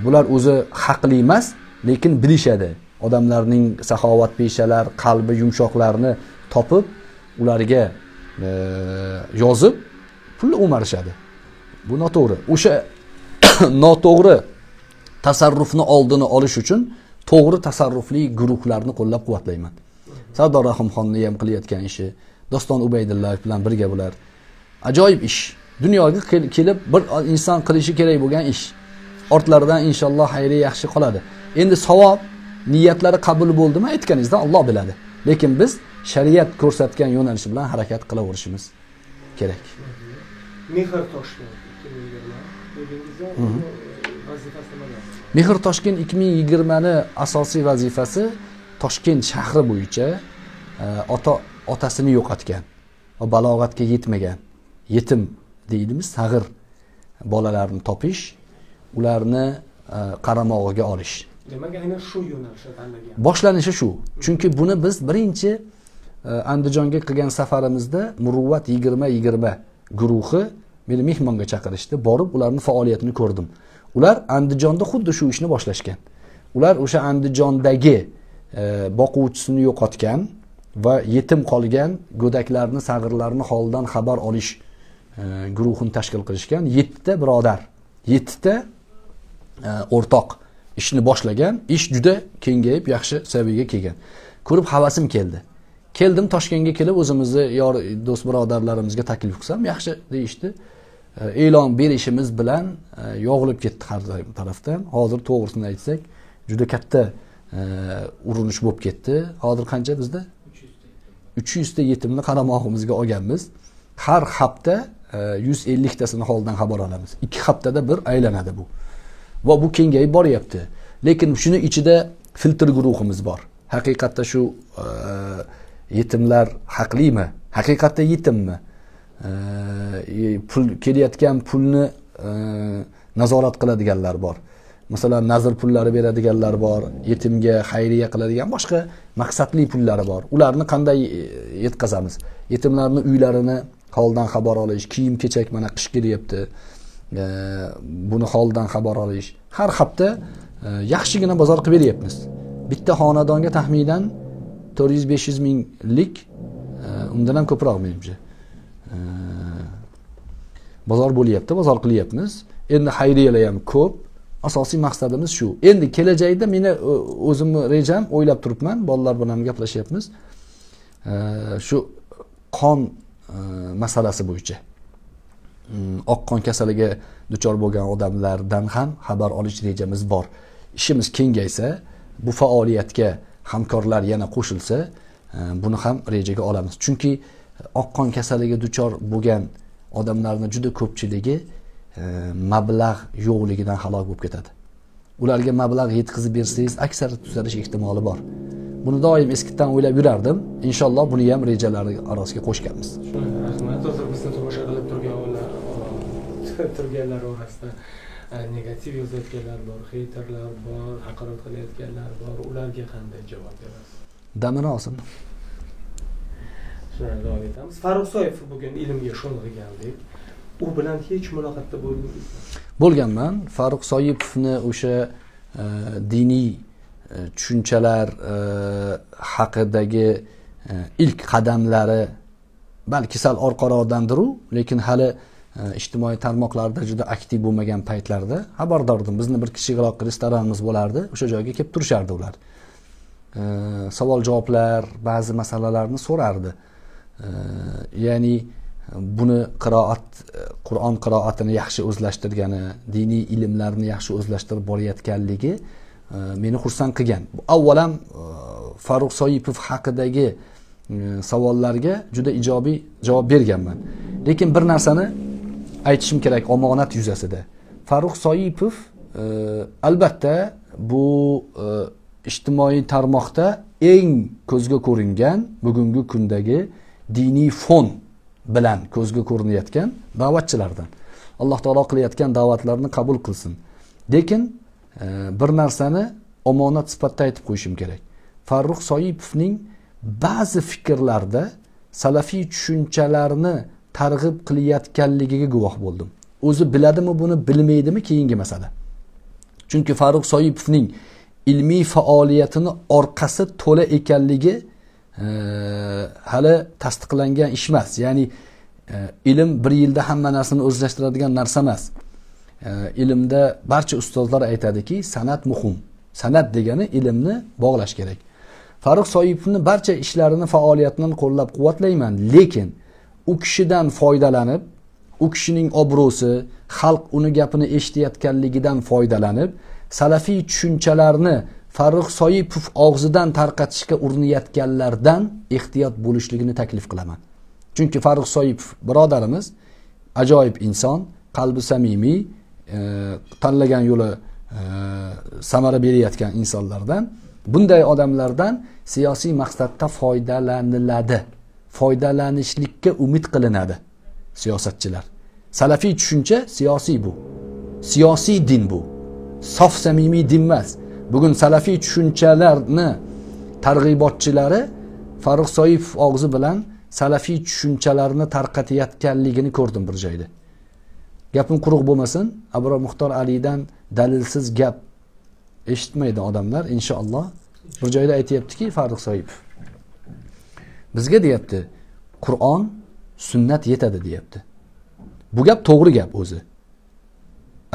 Bular o'zi haqli emas, lekin bilishadi. Odamlarning saxovat peshalar, qalbi yumshoqlarini topib, ularga yozib, pul o'marishadi. Bu noto'g'ri. O'sha noto'g'ri tasarrufni oldini olish uchun to'g'ri tasarrufli guruhlarni qo'llab-quvvatlayman. Sardor Rahimxonning ham qilayotgan ishi, Doston Ubaydullayev bilan birga bular ajoyib ish. Dunyoga kelib bir inson qilishi kerak bo'lgan ish. Ortlardan inshaalloh xayri yaxshi qoladi. Endi savob niyatlari qabul bo'ldimi aytganingizda Alloh biladi. Lekin biz shariat ko'rsatgan yo'nalish bilan harakat qilaverishimiz kerak. Mehr Toshkent 2020 Mehr Toshkent 2020 ni asosiy vazifasi Toshkent shahri bo'yicha otasini yo'qotgan va balog'atga yetmagan yetim deydimiz sag'ir bolalarni topish, ularni qaramog'iga olish. Demak, aynan shu yo'nalishda tanlangan. Boshlanishi shu. Chunki buni biz birinchi Andijonga qilgan safarimizda Muruvvat 20-20 guruhi meni mehmonga chaqirishdi. Borib, ularning faoliyatini ko'rdim. Ular Andijonda xuddi shu ishni boshlashgan. Ular o'sha Andijondagi boquvchisini yo'qotgan va yetim qolgan go'daklarni, sag'irlarni holidan xabar olish guruhini tashkil qilishgan. 7 ta birodar, 7 ta o'rtoq ishni boshlagan. Ish juda kengayib yaxshi saviyaga kelgan. Ko'rib havasim keldi. Keldim Toshkentga kelib o'zimizni yor do'st birodarlarimizga taklif qilsam yaxshi deyishdi. E'lon berishimiz bilan yog'ilib ketdi har tarafdan. Hozir to'g'risini aytsak juda katta urinish bo'lib ketdi. Hozir qancha bizda? 300 ta yetimni qaramog'imizga olganmiz. Har hafta 150 tasini holdan xabar olamiz. 2 haftada bir aylanadi bu. Va bu kengayib boryapti. Lekin shuni ichida filtr guruhimiz bor. Haqiqatda shu yetimlar haqlimi? Haqiqatda yetimmi? Pul kelayotgan pulni nazorat qiladiganlar bor. Masalan, nazr pullari beradiganlar bor, yetimga xayriya qiladigan boshqa maqsadli pullari bor. Ularni qanday yetkazamiz? Yetimlarning uylarini holdan xabar olish, kiyim-kechak mana qish kelyapti. Buni holdan xabar olish. Har hafta yaxshigina bozor qilib beryapmiz. Bitta xonadonga taxminan 400-500 minglik undan ham ko'proq menimcha. Bozor bo'lyapti, bozor qilyapmiz. Endi xayriyalar ham ko'p. Asosiy maqsadimiz shu. Endi kelajakda meni o'zimni rejam o'ylab turibman, bolalar bilan gaplashyapmiz. Shu qon masalasi bo'yicha oq qon kasaliga duchor bo'lgan odamlardan ham xabar olish rejamiz bor. Ishimiz kengaysa bu faoliyatga hamkorlar yana qo'shilsa, buni ham rejaga olamiz. Chunki oqqon kasaliga duchor bo'lgan odamlarning juda ko'pchiligi mablag' yo'qligidan halok bo'lib ketadi. Ularga mablag' yetkazib bersangiz, aksar tuzalish ehtimoli bor. Buni doim eskitdan o'ylab yurardim. Inshaalloh buni ham rejalar orasiga qo'shganmiz. Rahmat. Hozir bizni tomosha qilib turganlar orasida negativ yozayotganlar bor, heyterlar bor, haqorat qilayotganlar bor. Ularga qanday javob berasiz? Damini olsin. Farruh Soyef bugün ilmga sho'ng'igandik. U bilan hech muloqotda bo'lganman. Farruh Soyevni o'sha diniy tushunchalar haqidagi ilk qadamlari balki sal orqaroqdandir-u, lekin hali ijtimoiy tarmoqlarda juda aktiv bo'lmagan paytlarda xabardordim. Bizni bir kichikroq restoranimiz bo'lardi. O'sha joyga kelib turishardi ular. Savol-javoblar, ba'zi masalalarni so'rardi. Ya'ni buni qiroat, Qur'on qiroatini yaxshi o'zlashtirgani, diniy ilmlarni yaxshi o'zlashtirib borayotganligi meni xursand qilgan. Avvalam Farruh Soyipov haqidagi savollarga juda ijobiy javob berganman. Lekin bir narsani aytishim kerak omonat yuzasida. Farruh Soyipov albatta bu ijtimoiy tarmoqda eng ko'zga ko'ringan bugungi kundagi diniy fon bilan ko'zga ko'rinayotgan da'vatchilardan. Alloh taolo qilayotgan da'vatlarni qabul qilsin. Lekin bir narsani omonat sifatida aytib qo'yishim kerak. Farruh Soyipovning ba'zi fikrlarda salafiy tushunchalarni targ'ib qilayotganligiga guvoh bo'ldim. O'zi biladimi buni, bilmaydimi keyingi masala. Chunki Farruh Soyipovning ilmiy faoliyatini orqasi to'la ekanligi hali tasdiqlangan ish emas. Ya'ni ilm bir yilda hamma narsani o'zlashtiradigan narsa emas. Ilmda barcha ustozlar aytadiki, san'at muhim. San'at degani ilmni bog'lash kerak. Farruh Soyipovni barcha ishlarini, faoliyatidan qo'llab-quvvatlayman, lekin u kishidan foydalanib, u kishining obro'si, xalq uni gapini eshitayotganligidan foydalanib salafiy tushunchalarni Farruh Soyipov og'zidan tarqatishga urinayotganlardan ehtiyot bo'lishligini taklif qilaman. Chunki Farruh Soyipov birodarimiz ajoyib inson, qalbi samimiy, tanlagan yo'li samara berayotgan insonlardan, bunday odamlardan siyosiy maqsadda foydalaniladi. Foydalanishlikka umid qilinadi siyosatchilar. Salafiy tushuncha siyosiy bu. Siyosiy din bu. Sof samimiy din emas. Bugun salafiy tushunchalarni targ'ibotchilari Farruh Soyipov og'zi bilan salafiy tushunchalarni tarqatayotganligini ko'rdim bir joyda. Gapim quruq bo'lmasin, Abror Muxtor Alidan dalilsiz gap eshitmaydi odamlar, inshaalloh. Bir joyda aytayaptiki, Farruh Soyipov bizga deyapti, Qur'on, sunnat yetadi deyapti. Bu gap to'g'ri gap o'zi.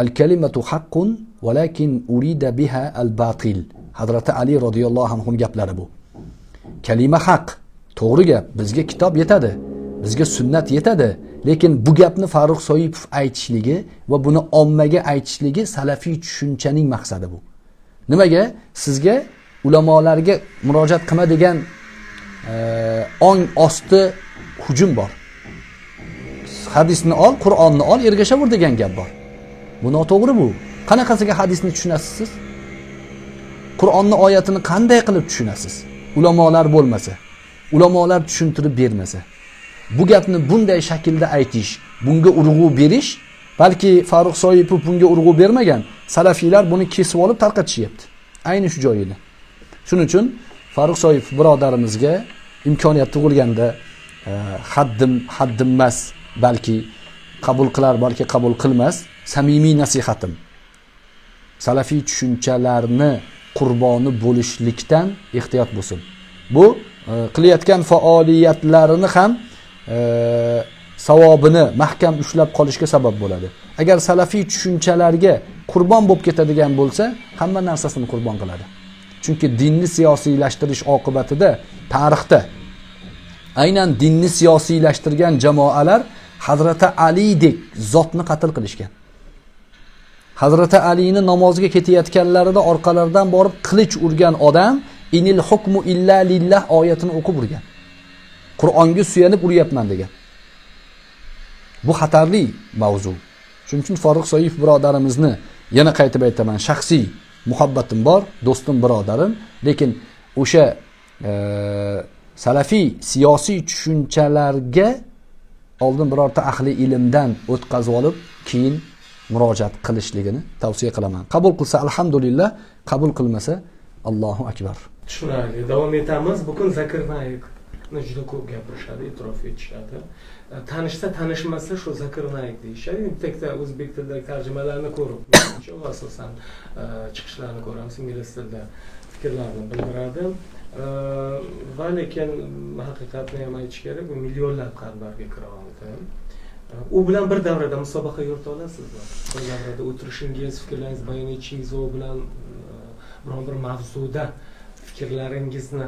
Al-kalimatu haqqun walakin urida biha al-batil. Hazrati Ali radhiyallohu anhu gaplari bu. Kalima haq, to'g'ri gap. Bizga kitob yetadi, bizga sunnat yetadi, lekin bu gapni Farruh Soyipov aytishligi va buni ommaga aytishligi salafiy tushunchaning maqsadi bu. Nimaga? Sizga ulamolarga murojaat qilma degan ong osti hujum bor. Hadisni ol, Qur'onni ol, ergashavur degan gap bor. Bu noto'g'ri bu. Qanaqasiga hadisni tushunasiz siz? Qur'onning oyatini qanday qilib tushunasiz? Ulamolar bo'lmasa, ulamolar tushuntirib bermasa. Bu gapni bunday shaklda aytish, bunga urg'u berish, balki Farruh Soyipov bunga urg'u bermagan, salafiylar buni kesib olib tarqatishyapti. Ayni shu joyida. Shuning uchun Farruh Soyipov birodarimizga imkoniyat tug'ilganda haddim emas, balki qabul qilar, balki qabul qilmas, samimiy nasihatim. Salafiy tushunchalarni qurboni bo'lishlikdan ehtiyot bo'lsin. Bu qilayotgan faoliyatlarini ham savobini mahkam ushlab qolishga sabab bo'ladi. Agar salafiy tushunchalarga qurbon bo'lib ketadigan bo'lsa, hamma narsasini qurbon qiladi. Chunki dinni siyosiylashtirish oqibatida tarixda aynan dinni siyosiylashtirgan jamoalar Hazrati Alidek zotni qatl qilishgan. Hazreti Ali'ni namozga ketayotganlarida orqalaridan borib qilich urgan odam inil hukmu illa lillah oyatini o'qib urgan. Qur'onga suyanib uryapman degan. Bu xatarli mavzu. Shuning uchun Farruh Soyif birodarimizni yana qaytib aytaman, shaxsiy muhabbatim bor, do'stim, birodarim, lekin o'sha salafiy siyosiy tushunchalarga oldin birorta ahli ilmdan o'tkazib olib, keyin murojaat qilishligini tavsiya qilaman. Qabul qilsa alhamdulillah, qabul qilmasa Allohu akbar. Tushunarli. Davom etamiz. Bugun zakr va ayiq juda ko'p gapirishadi, e'tirof etishadi. Tanishsa tanishmasa shu zakr va ayiq deyishadi. Internetda o'zbek tilidagi tarjimalarni ko'rib, asosan chiqishlarini ko'ramiz, ingliz tilida fikrlarni bildiradi. Va lekin haqiqatni ham aytish kerak, bu millionlab qalblarga kira oldi. U bilan bir davrada musobaqa yurita olasizmi? Bir davrada o'tirishingiz, fikrlaringiz bayon etishingiz, u bilan biron bir mavzuda fikrlaringizni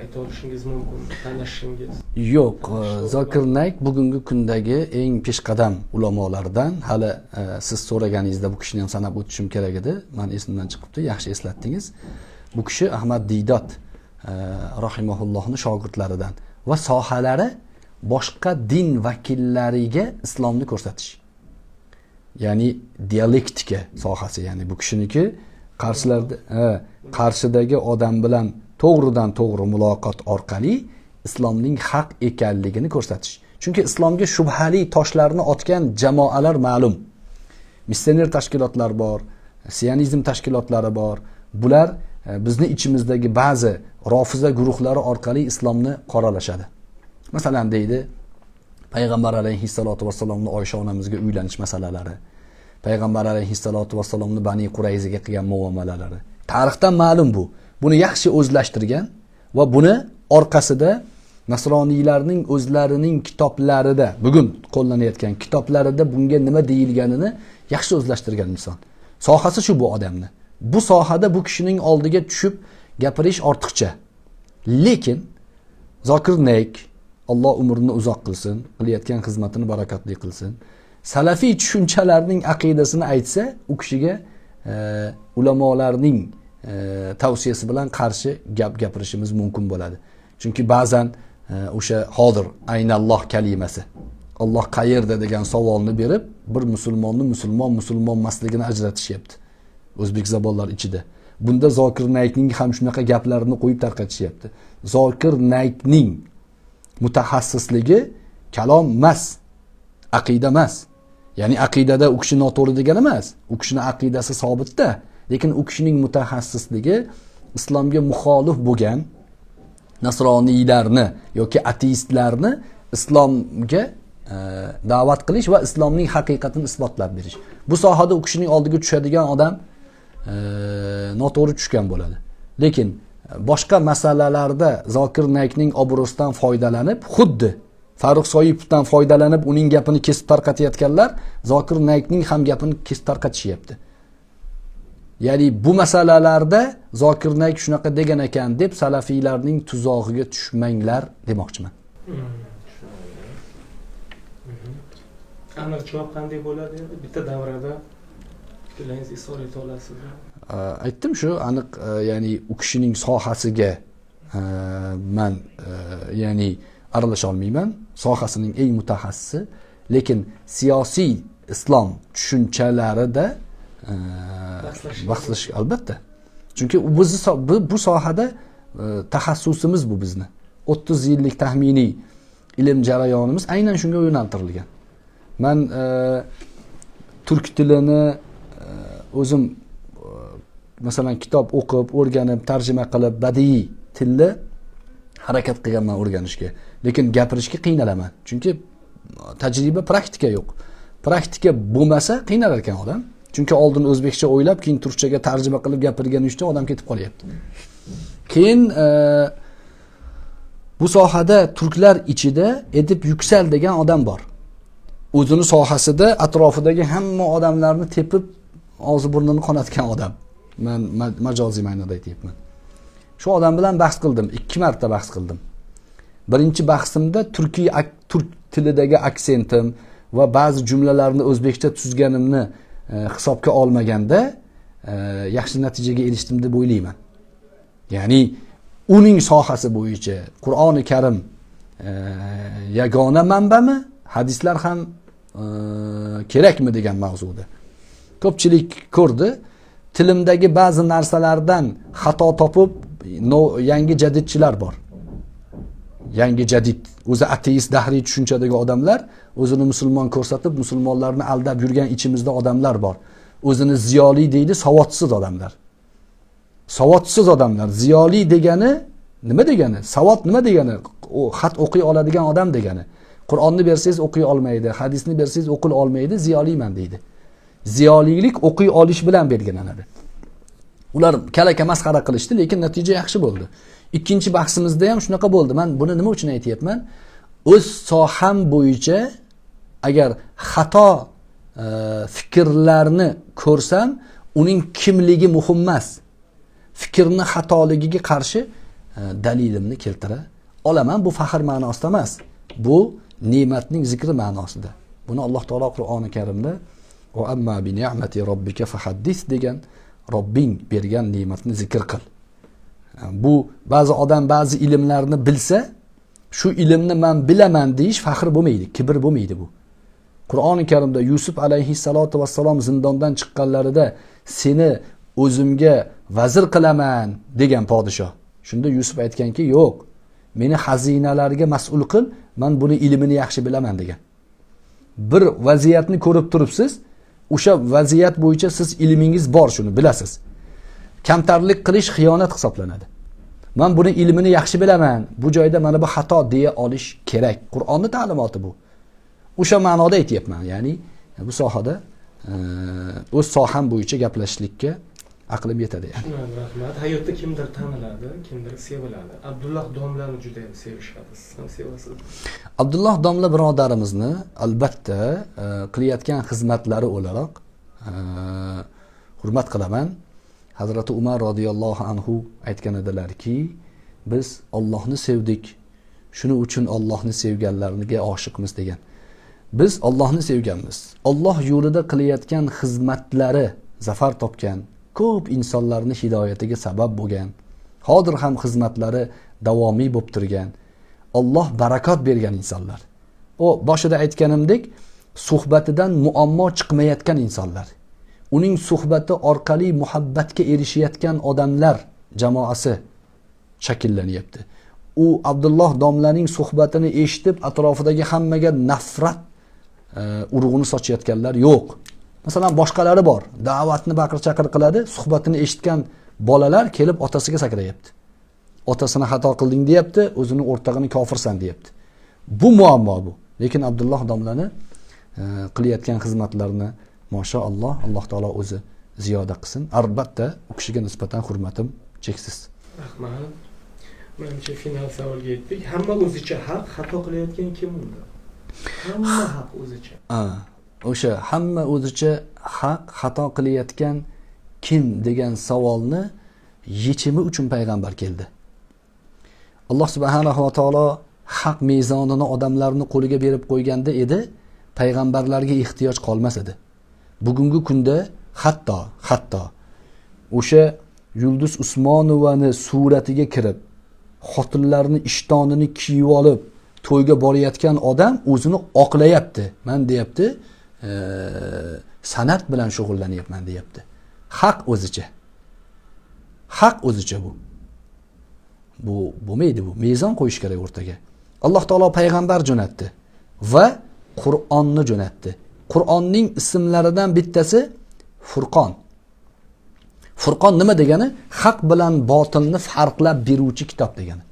ayta olishingiz mumkin, tanishingiz? Yo'q, Zokir Naik bugungi kundagi eng peshqadam ulamolardan. Hali siz so'raganingizda bu kishini ham sanab o'tishim kerak edi. Men esimdan chiqibdi, yaxshi eslatdingiz. Bu kishi Ahmad Didat rahimahullohning shogirdlaridan va sohalari boshqa din vakillariga islomni ko'rsatish, ya'ni dialektika sohasi, ya'ni bu kishiniki qarshidagi odam bilan to'g'ridan to'g'ri muloqot orqali islomning haq ekanligini ko'rsatish. Chunki islomga shubhali toshlarni otgan jamoalar ma'lum. Missioner tashkilotlar bor, sionizm tashkilotlari bor. Bular bizni ichimizdagi ba'zi rofiza guruhlari orqali islomni qoralashadi. Masalan deydi, Payg'ambar alayhissalotu vassalomni Oysha onamizga uylanish masalalari, Payg'ambar alayhissalotu vassalomni Bani Qurayzaga qilgan muomalalari. Tarixdan ma'lum bu. Buni yaxshi o'zlashtirgan va buni orqasida nasroniylarning o'zlarining kitoblarida, bugun qo'llanayotgan kitoblarida bunga nima deyilganini yaxshi o'zlashtirgan inson. Sohasi shu bu odamni. Bu sohada bu kishining oldiga tushib gapirish ortiqcha. Lekin Zokir Naik, Alloh umrini uzoq qilsin, qilayotgan xizmatini barakatli qilsin, salafiy tushunchalarning aqidasini aytsa, u kishiga ulamolarning tavsiyasi bilan qarshi gapirishimiz mumkin bo'ladi. Chunki ba'zan o'sha hozir aynalloh kalimasi, Alloh qayerda degan savolni berib, bir musulmonni musulmon emasligini ajratishyapti o'zbek zabonlar ichida. Bunda Zokir Naikning ham shunaqa gaplarini qo'yib tarqatishyapti. Zokir Naikning mutaxassisligi kalom emas, aqida emas. Ya'ni aqidada u kishi noto'g'ri degan emas. U kishining aqidasi sobitda, lekin u kishining mutaxassisligi islomga muxolif bo'lgan nasroniylarni yoki ateistlarni islomga da'vat qilish va islomning haqiqatini isbotlab berish. Bu sohada u kishining oldiga tushadigan odam noto'g'ri tushgan bo'ladi. Lekin boshqa masalalarda Zokir Naikning obro'sidan foydalanib, xuddi Farruh Soyipovdan foydalanib uning gapini kesib tarqatayotganlar Zokir Naikning ham gapini kesib tarqatishyapti. Ya'ni bu masalalarda Zokir Naik shunaqa degan ekan deb salafiylarning tuzog'iga tushmanglar demoqchiman. Aniq javob qanday bo'ladi endi? Bitta davrada fikrlaringiz isbot eta olasizmi? Aytdim shu aniq, ya'ni u kishining sohasiga men ya'ni aralasha olmayman, sohasining eng mutaxassisi, lekin siyosiy islom tushunchalarida bahslashish albatta. Chunki bu sohada taxassusimiz bu bizni. 30 yillik taxminiy ilm jarayonimiz aynan shunga yo'naltirilgan. Men turk tilini o'zim masalan kitob o'qib, o'rganib, tarjima qilib, badiiy tilni harakat qilganman o'rganishga. Lekin gapirishga qiynalaman. Chunki tajriba, praktika yo'q. Praktika bo'lmasa qiynalar ekan odam. Chunki oldin o'zbekcha o'ylab, keyin turkchaga tarjima qilib gapirgani uchun odam ketib qolyapti. Keyin bu sohada turklar ichida Edip Yuksal degan odam bor. O'zini sohasida atrofidagi hamma odamlarni tepib og'zi burnini qonatgan odam. Men majoziy ma'noda aytayapman. Shu odam bilan bahs qildim, 2 marta bahs qildim. Birinchi bahsimda turk tilidagi aksentim va ba'zi jumlalarni o'zbekcha tuzganimni hisobga olmaganda yaxshi natijaga erishdim deb o'ylayman. Ya'ni uning sohasi bo'yicha Qur'oni Karim yagona manbami, hadislar ham kerakmi degan mavzuda. Ko'pchilik ko'rdi, tilimdagi ba'zi narsalardan xato topib yangi jadidchilar bor. Yangi jadid, o'zi ateist dahriy tushunchadagi odamlar o'zini musulmon ko'rsatib, musulmonlarni aldab yurgan ichimizda odamlar bor. O'zini ziyoli deydi, savodsiz odamlar. Savodsiz odamlar, ziyoli degani nima degani? Savod nima degani? U xat o'qiy oladigan odam degani. Qur'onni bersangiz o'qiy olmaydi, hadisni bersangiz o'qil olmaydi, ziyoliman deydi. Ziyolilik o'qiy olish bilan belgilanadi. Ular kalaka masxara qilishdi, lekin natija yaxshi bo'ldi. Ikkinchi bahsimizda ham shunaqa bo'ldi. Men buni nima uchun aytayapman? O'z soham bo'yicha agar xato fikrlarni ko'rsam, uning kimligi muhim emas. Fikrni xatoligiga qarshi dalilimni keltira olaman. Bu faxr ma'nosida emas. Bu ne'matning zikri ma'nosida. Buni Alloh taolo Qur'oni Karimda "Va amma bi ni'mati robbika fahaddis" degan, Robbing bergan ne'matni zikr qil. Bu ba'zi odam ba'zi ilmlarni bilsa, shu ilmni men bilaman deyish faxr bo'lmaydi, kibr bo'lmaydi bu. Qur'oni Karimda Yusuf alayhissalatu vassalom zindondan chiqqanlarida seni o'zimga vazir qilaman degan podshoh. Shunda Yusuf aytganki, yo'q, meni xazinalarga mas'ul qil, men buni ilmini yaxshi bilaman degan. Bir vaziyatni ko'rib turibsiz, o'sha vaziyat bo'yicha siz ilmingiz bor, shuni bilasiz. Kamtarlik qilish xiyonat hisoblanadi. Men buni ilmini yaxshi bilaman, bu joyda mana bu xato deya olish kerak. Qur'onning ta'limoti bu. O'sha ma'noda aytayapman, ya'ni bu sohada o'z soham bo'yicha gaplashishlikka aqlim yetadi. Rahmat. Hayotda kimdir taniladi, kimdir seviladi. Abdulloh domlani juda ham sevishadi. Siz ham sevasiz. Abdulloh domla birodarimizni albatta qilayotgan xizmatlari o'laroq hurmat qilaman. Hazrati Umar radhiyallohu anhu aytgan edilarki, biz Allohni sevdik, shuning uchun Allohni sevganlarga oshiqmiz degan. Biz Allohni sevganmiz. Alloh yo'lida qilayotgan xizmatlari zafar topgan, ko'p insonlarni hidoyatiga sabab bo'lgan, hozir ham xizmatlari davomiy bo'lib turgan, Alloh barakot bergan insonlar. O boshida aytganimdek, suhbatidan muammo chiqmayotgan insonlar. Uning suhbati orqali muhabbatga erishayotgan odamlar jamoasi shakllanyapti. U Abdulloh domlaning suhbatini eshitib atrofidagi hammaga nafrat urug'ini sochayotganlar yo'q. Masalan, boshqalari bor, da'vatni baqir-chaqir qiladi, suhbatini eshitgan bolalar kelib otasiga sakrayapti. Otasini xato qilding deyapti, o'zini o'rtog'ini kofirsan deyapti. Bu muammo bu. Lekin Abdulloh domlani qilayotgan xizmatlarini Mashallah, Alloh taolo o'zi ziyoda qilsin. Albatta, u kishiga nisbatan hurmatim cheksiz. Rahmat. Menimcha final savolga yetdik. Hamma o'zicha haq, xato qilayotgan kim unda? Hamma haq o'zicha. O'sha hamma o'zicha haq, xato qilayotgan kim degan savolni yechimi uchun payg'ambar keldi. Alloh subhanahu va taolo haq mezonini odamlarni qo'liga berib qo'yganda edi, payg'ambarlarga ehtiyoj qolmas edi. Bugungi kunda hatto o'sha Yulduz Usmonovani suratiga kirib, xotinlarni ishtonini kiyib olib, to'yga borayotgan odam o'zini oqlayapti. Men deyapti, san'at bilan shug'ullanyapman deyapti. Haq o'zicha. Haq o'zicha bu. Bu bo'lmaydi bu. Mezon qo'yish kerak o'rtaga. Alloh taolo payg'ambar jo'natdi va Qur'onni jo'natdi. Qur'onning ismlaridan bittasi Furqon. Furqon nima degani? Haq bilan botilni farqlab beruvchi kitob degani.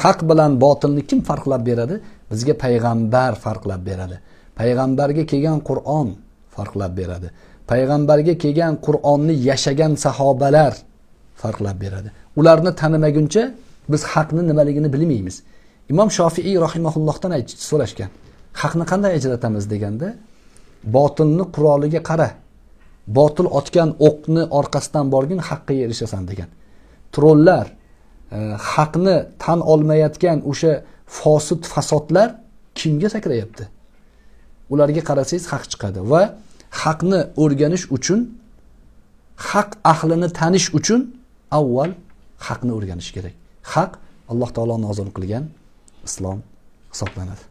Haq bilan botilni kim farqlab beradi? Bizga payg'ambar farqlab beradi. Payg'ambarga kelgan Qur'on farqlab beradi. Payg'ambarga kelgan Qur'onni yashagan sahobalar farqlab beradi. Ularni tanimaguncha biz haqni nimaligini bilmaymiz. Imom Shofiiy rahimahullohdan so'rashgan. Haqni qanday ajratamiz deganda, botilni quroliga qara. Botil otgan o'qni orqasidan borgin, haqqa erishasan degan. Trollar, haqni tan olmayotgan o'sha fosit fasodlar kimga sakrayapti? Ularga qarasangiz haq chiqadi va hakni o'rganish uchun, hak ahlini tanish uchun avval hakni o'rganish kerak. Hak Alloh taolo nozil qilgan islom hisoblanadi.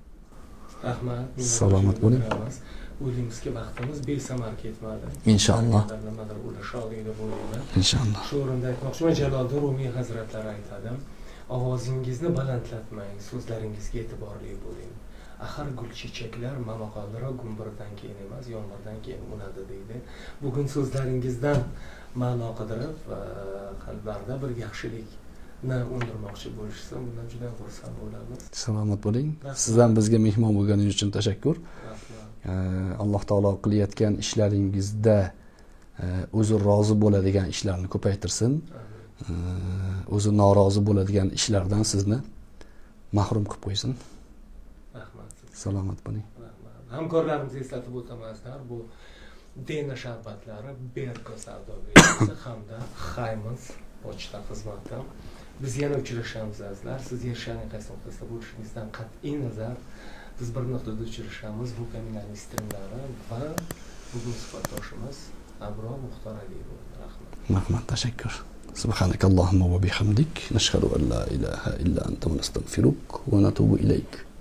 Rahmat. Salomat bo'ling. O'zingizga vaqtimiz besamar ketmadi. Inshaalloh. Nimadir ulasha olinglar bo'ladi. Inshaalloh. Shu o'rinda aytmoqchiman, Jaloliddin Rumiy hazratlari aytadilar, ovozingizni balandlatmang, so'zlaringizga e'tiborli bo'ling. Axir gul chechaklar momaqaldiroq gumburdan keyin emas, yomg'irdan keyin unadi deydi. Bugun so'zlaringizdan ma'no qidirib, qalblarda bir yaxshilik undirmoqchi bo'lishsa, bundan juda xursand bo'lamiz. Salomat bo'ling. Sizdan bizga mehmon bo'lganingiz uchun tashakkur. Alloh taolo qilayotgan ishlaringizda o'zi rozi bo'ladigan ishlarni ko'paytirsin. O'zi norozi bo'ladigan ishlardan sizni mahrum qilib qo'ysin. Salomat bo'ling. Hamkorlarimizni eslatib o'tamizlar, bu Dena sharbatlari, Berko savdo belgisi hamda Haymans pochta xizmati. Biz yana uchrashamiz azizlar. Siz yashaning qaysi nuqtasida bo'lishingizdan qat'iy nazar biz bir nuqtada uchrashamiz. Bu kaminali streamlari va bugun suhbatdoshimiz Abror Muxtor Aliyev. Rahmat. Rahmat, tashakkur. Subhanakallahumma va bihamdik, nashhadu an la ilaha illa anta, nastag'firuka va natubu ilayk.